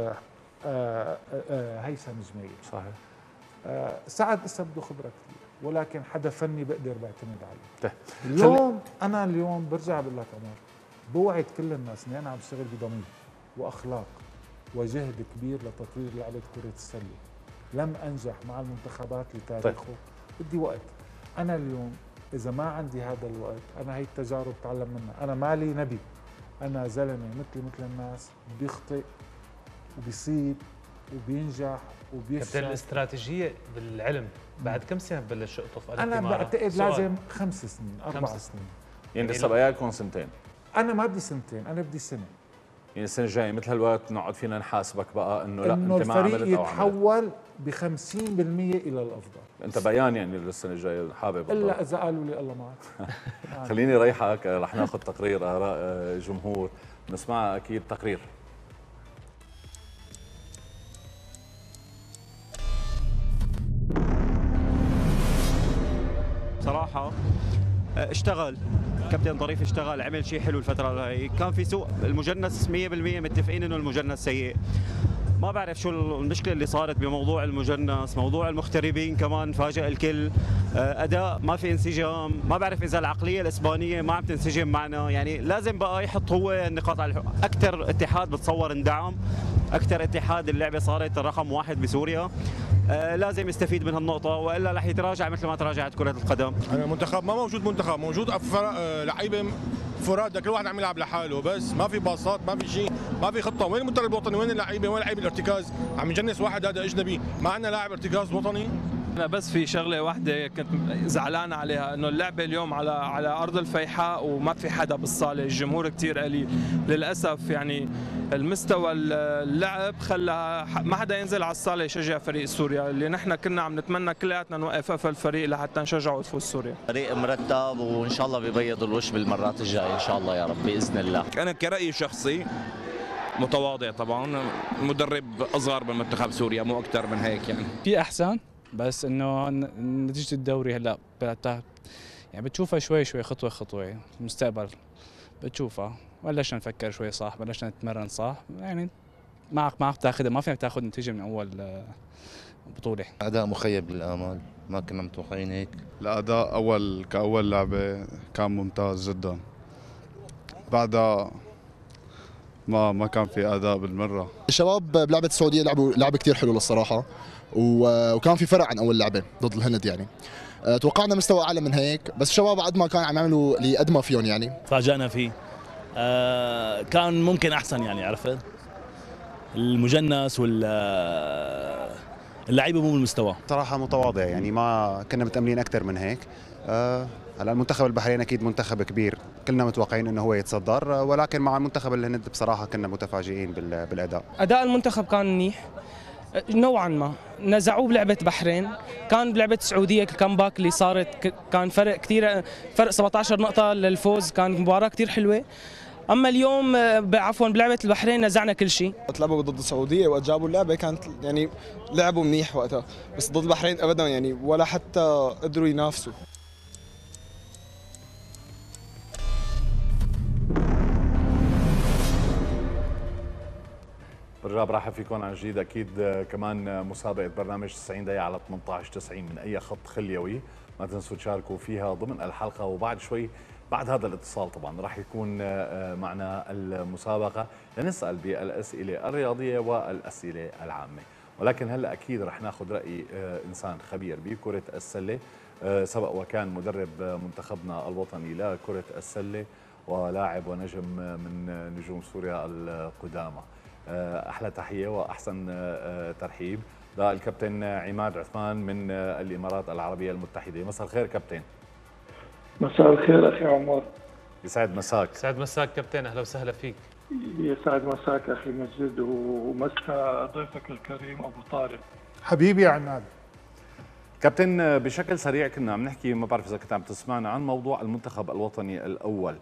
هيثم جميل. صحيح. سعد لسه بده خبره كثير، ولكن حدا فني بقدر بعتمد عليه. اليوم انا برجع بقول لك عمر، بوعد كل الناس اني انا عم بشتغل بضمير واخلاق وجهد كبير لتطوير لعبه كره السله. لم انجح مع المنتخبات لتاريخه. طيب. بدي وقت. انا اليوم اذا ما عندي هذا الوقت، انا هي التجارب تعلم منها، انا مالي نبي، أنا زلمة مثل الناس، بيخطئ وبيصيب وبينجح وبيفشل. الاستراتيجية بالعلم بعد كم سنة ببلش يقطف؟ أنا بعتقد لازم 5 سنين 4 سنين. يعني لسه بقاياكم 2 سنين. أنا ما بدي 2 سنين، أنا بدي 1 سنة. يعني السنة الجاية مثل هالوقت نقعد فينا نحاسبك بقى إنه لا أنت ما عملت أو عملت. الفريق يتحول ب 50% إلى الأفضل. أنت بيان يعني للسنة الجاية حابب إلا إذا قالوا لي الله معك. خليني ريحك، رح ناخذ تقرير آراء جمهور نسمعها أكيد. تقرير بصراحة اشتغل كابتن ظريف، اشتغل عمل شيء حلو الفترة هاي. كان في سوء المجنس 100% متفقين انه المجنس سيء، ما بعرف شو المشكلة اللي صارت بموضوع المجنس، موضوع المغتربين كمان فاجأ الكل، اداء ما في انسجام، ما بعرف اذا العقلية الاسبانية ما عم تنسجم معنا، يعني لازم بقى يحط هو النقاط على اكثر اتحاد بتصور اندعم، اكثر اتحاد اللعبة صارت رقم 1 بسوريا، لازم يستفيد من هالنقطة والا رح يتراجع مثل ما تراجعت كرة القدم. المنتخب ما موجود لعيبة فراد، كل واحد عم يلعب لحاله، بس ما في باصات، ما في شيء، ما في خطة. وين المدرب الوطني؟ وين اللعيبة؟ وين لعيب الارتكاز؟ عم يجنس واحد هذا اجنبي، ما عندنا لاعب ارتكاز وطني. أنا بس في شغلة واحدة كنت زعلان عليها، إنه اللعبة اليوم على أرض الفيحاء وما في حدا بالصالة، الجمهور كتير قليل للأسف. يعني المستوى اللعب خلى ما حدا ينزل على الصالة يشجع فريق سوريا اللي نحن كنا عم نتمنى كلياتنا نوقف الفريق لحتى نشجعه وتفوز سوريا. فريق مرتب وإن شاء الله بيبيض الوش بالمرات الجاية إن شاء الله يا رب بإذن الله. أنا كرأي شخصي متواضع طبعا، مدرب أصغر بمنتخب سوريا مو أكثر من هيك، يعني في أحسن، بس انه نتيجه الدوري هلا يعني بتشوفها شوي شوي خطوه خطوه، المستقبل بتشوفها. بلشنا نفكر شوي صح، بلشنا نتمرن صح، يعني معك تاخذها، ما فيك تاخذ نتيجه من اول بطوله. اداء مخيب للامال، ما كنا متوقعين هيك. الاداء كاول لعبه كان ممتاز جدا، بعدها ما كان في اداء بالمره. الشباب بلعبه السعوديه لعبوا لعبه كثير حلوه للصراحه، وكان في فرق عن اول لعبه ضد الهند، يعني توقعنا مستوى اعلى من هيك، بس الشباب قد ما كانوا عم يعملوا اللي قد ما فيهم يعني تفاجئنا فيه. كان ممكن احسن، يعني عرفت المجنس واللعيبه مو بالمستوى صراحه، متواضع يعني، ما كنا متاملين اكثر من هيك. هلا المنتخب البحرين اكيد منتخب كبير، كلنا متوقعين انه هو يتصدر، ولكن مع المنتخب الهند بصراحه كنا متفاجئين بالاداء. اداء المنتخب كان منيح نوعا ما، نزعوه بلعبه بحرين، كان بلعبه السعوديه الكمباك اللي صارت كان فرق كثير، فرق 17 نقطه للفوز، كان مباراه كثير حلوه. اما اليوم عفوا بلعبه البحرين نزعنا كل شيء. لعبوا ضد السعوديه وقت جابوا اللعبه كانت يعني لعبوا منيح وقتها، بس ضد البحرين ابدا يعني ولا حتى قدروا ينافسوا. بالراب رحب فيكم عن جديد. اكيد كمان مسابقه برنامج 90 دقيقه على 18:90 من اي خط خليوي، ما تنسوا تشاركوا فيها ضمن الحلقه، وبعد شوي بعد هذا الاتصال طبعا راح يكون معنا المسابقه لنسال بالاسئله الرياضيه والاسئله العامه، ولكن هلا اكيد راح ناخذ راي انسان خبير بكره السله، سبق وكان مدرب منتخبنا الوطني لكره السله ولاعب ونجم من نجوم سوريا القدامى. أحلى تحية وأحسن ترحيب للكابتن عماد عثمان من الإمارات العربية المتحدة. مساء الخير كابتن. مساء الخير أخي عمر. يسعد مساك. يسعد مساك كابتن، أهلا وسهلا فيك. يسعد مساك أخي مجد ومساء ضيفك الكريم أبو طارق. حبيبي يا عماد. كابتن بشكل سريع كنا عم نحكي، ما بعرف إذا كنت عم تسمعنا، عن موضوع المنتخب الوطني الأول.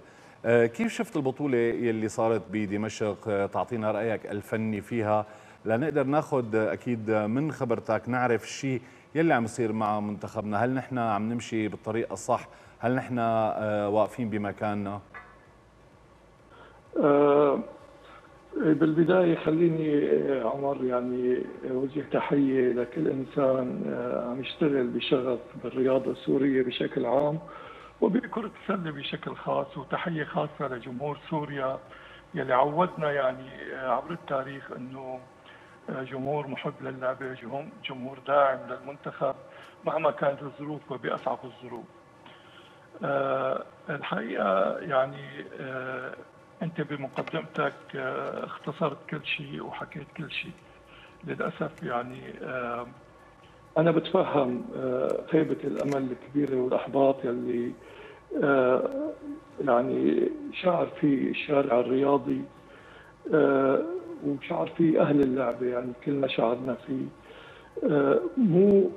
كيف شفت البطولة يلي صارت بدمشق؟ تعطينا رأيك الفني فيها لنقدر ناخذ أكيد من خبرتك نعرف الشيء يلي عم يصير مع منتخبنا، هل نحن عم نمشي بالطريق الصح؟ هل نحن واقفين بمكاننا؟ بالبداية خليني عمر يعني أوجه تحية لكل إنسان عم يشتغل بشغف بالرياضة السورية بشكل عام وبكرة السلة بشكل خاص، وتحية خاصة لجمهور سوريا يلي عودنا يعني عبر التاريخ انه جمهور محب للعبة، جمهور داعم للمنتخب مهما كانت الظروف وبأصعب الظروف. الحقيقة يعني انت بمقدمتك اختصرت كل شيء وحكيت كل شيء للأسف. يعني أنا بتفهم خيبة الأمل الكبيرة والإحباط يلي يعني شعر فيه الشارع الرياضي وشعر فيه أهل اللعبة، يعني كلنا شعرنا فيه. مو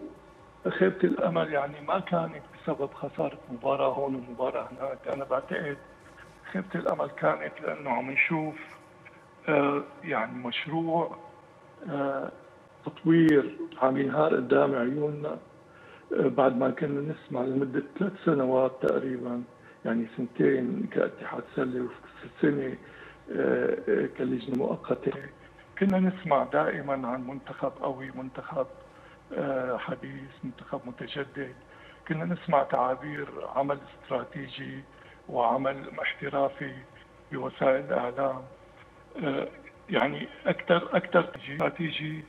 خيبة الأمل يعني ما كانت بسبب خسارة مباراة هون ومباراة هناك، أنا بعتقد خيبة الأمل كانت لأنه عم نشوف يعني مشروع تطوير عم ينهار قدام عيوننا بعد ما كنا نسمع لمده 3 سنوات تقريبا، يعني سنتين كاتحاد سله وسنه كلجنه مؤقته، كنا نسمع دائما عن منتخب قوي، منتخب حديث، منتخب متجدد، كنا نسمع تعابير عمل استراتيجي وعمل احترافي بوسائل الاعلام، يعني اكثر استراتيجي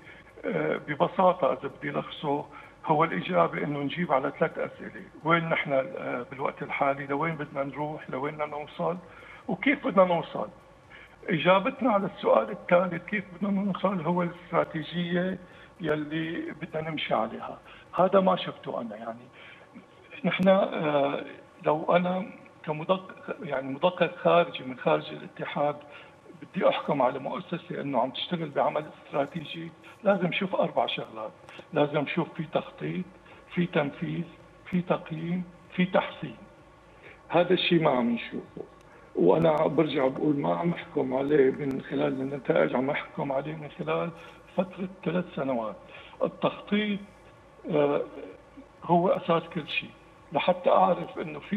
ببساطة إذا بدي لخصه هو الإجابة إنه نجيب على 3 أسئلة، وين نحن بالوقت الحالي؟ لوين بدنا نروح؟ لوين بدنا نوصل؟ وكيف بدنا نوصل؟ إجابتنا على السؤال الثالث كيف بدنا نوصل هو الاستراتيجية يلي بدنا نمشي عليها. هذا ما شفته أنا. يعني نحن لو أنا كمدقق يعني مدقق خارجي من خارج الاتحاد بدي أحكم على مؤسسة أنه عم تشتغل بعمل استراتيجي، لازم أشوف 4 شغلات. لازم أشوف في تخطيط، في تنفيذ، في تقييم، في تحسين. هذا الشيء ما عم نشوفه، وأنا برجع بقول ما عم أحكم عليه من خلال النتائج، عم أحكم عليه من خلال فترة 3 سنوات. التخطيط هو أساس كل شيء، لحتى أعرف أنه في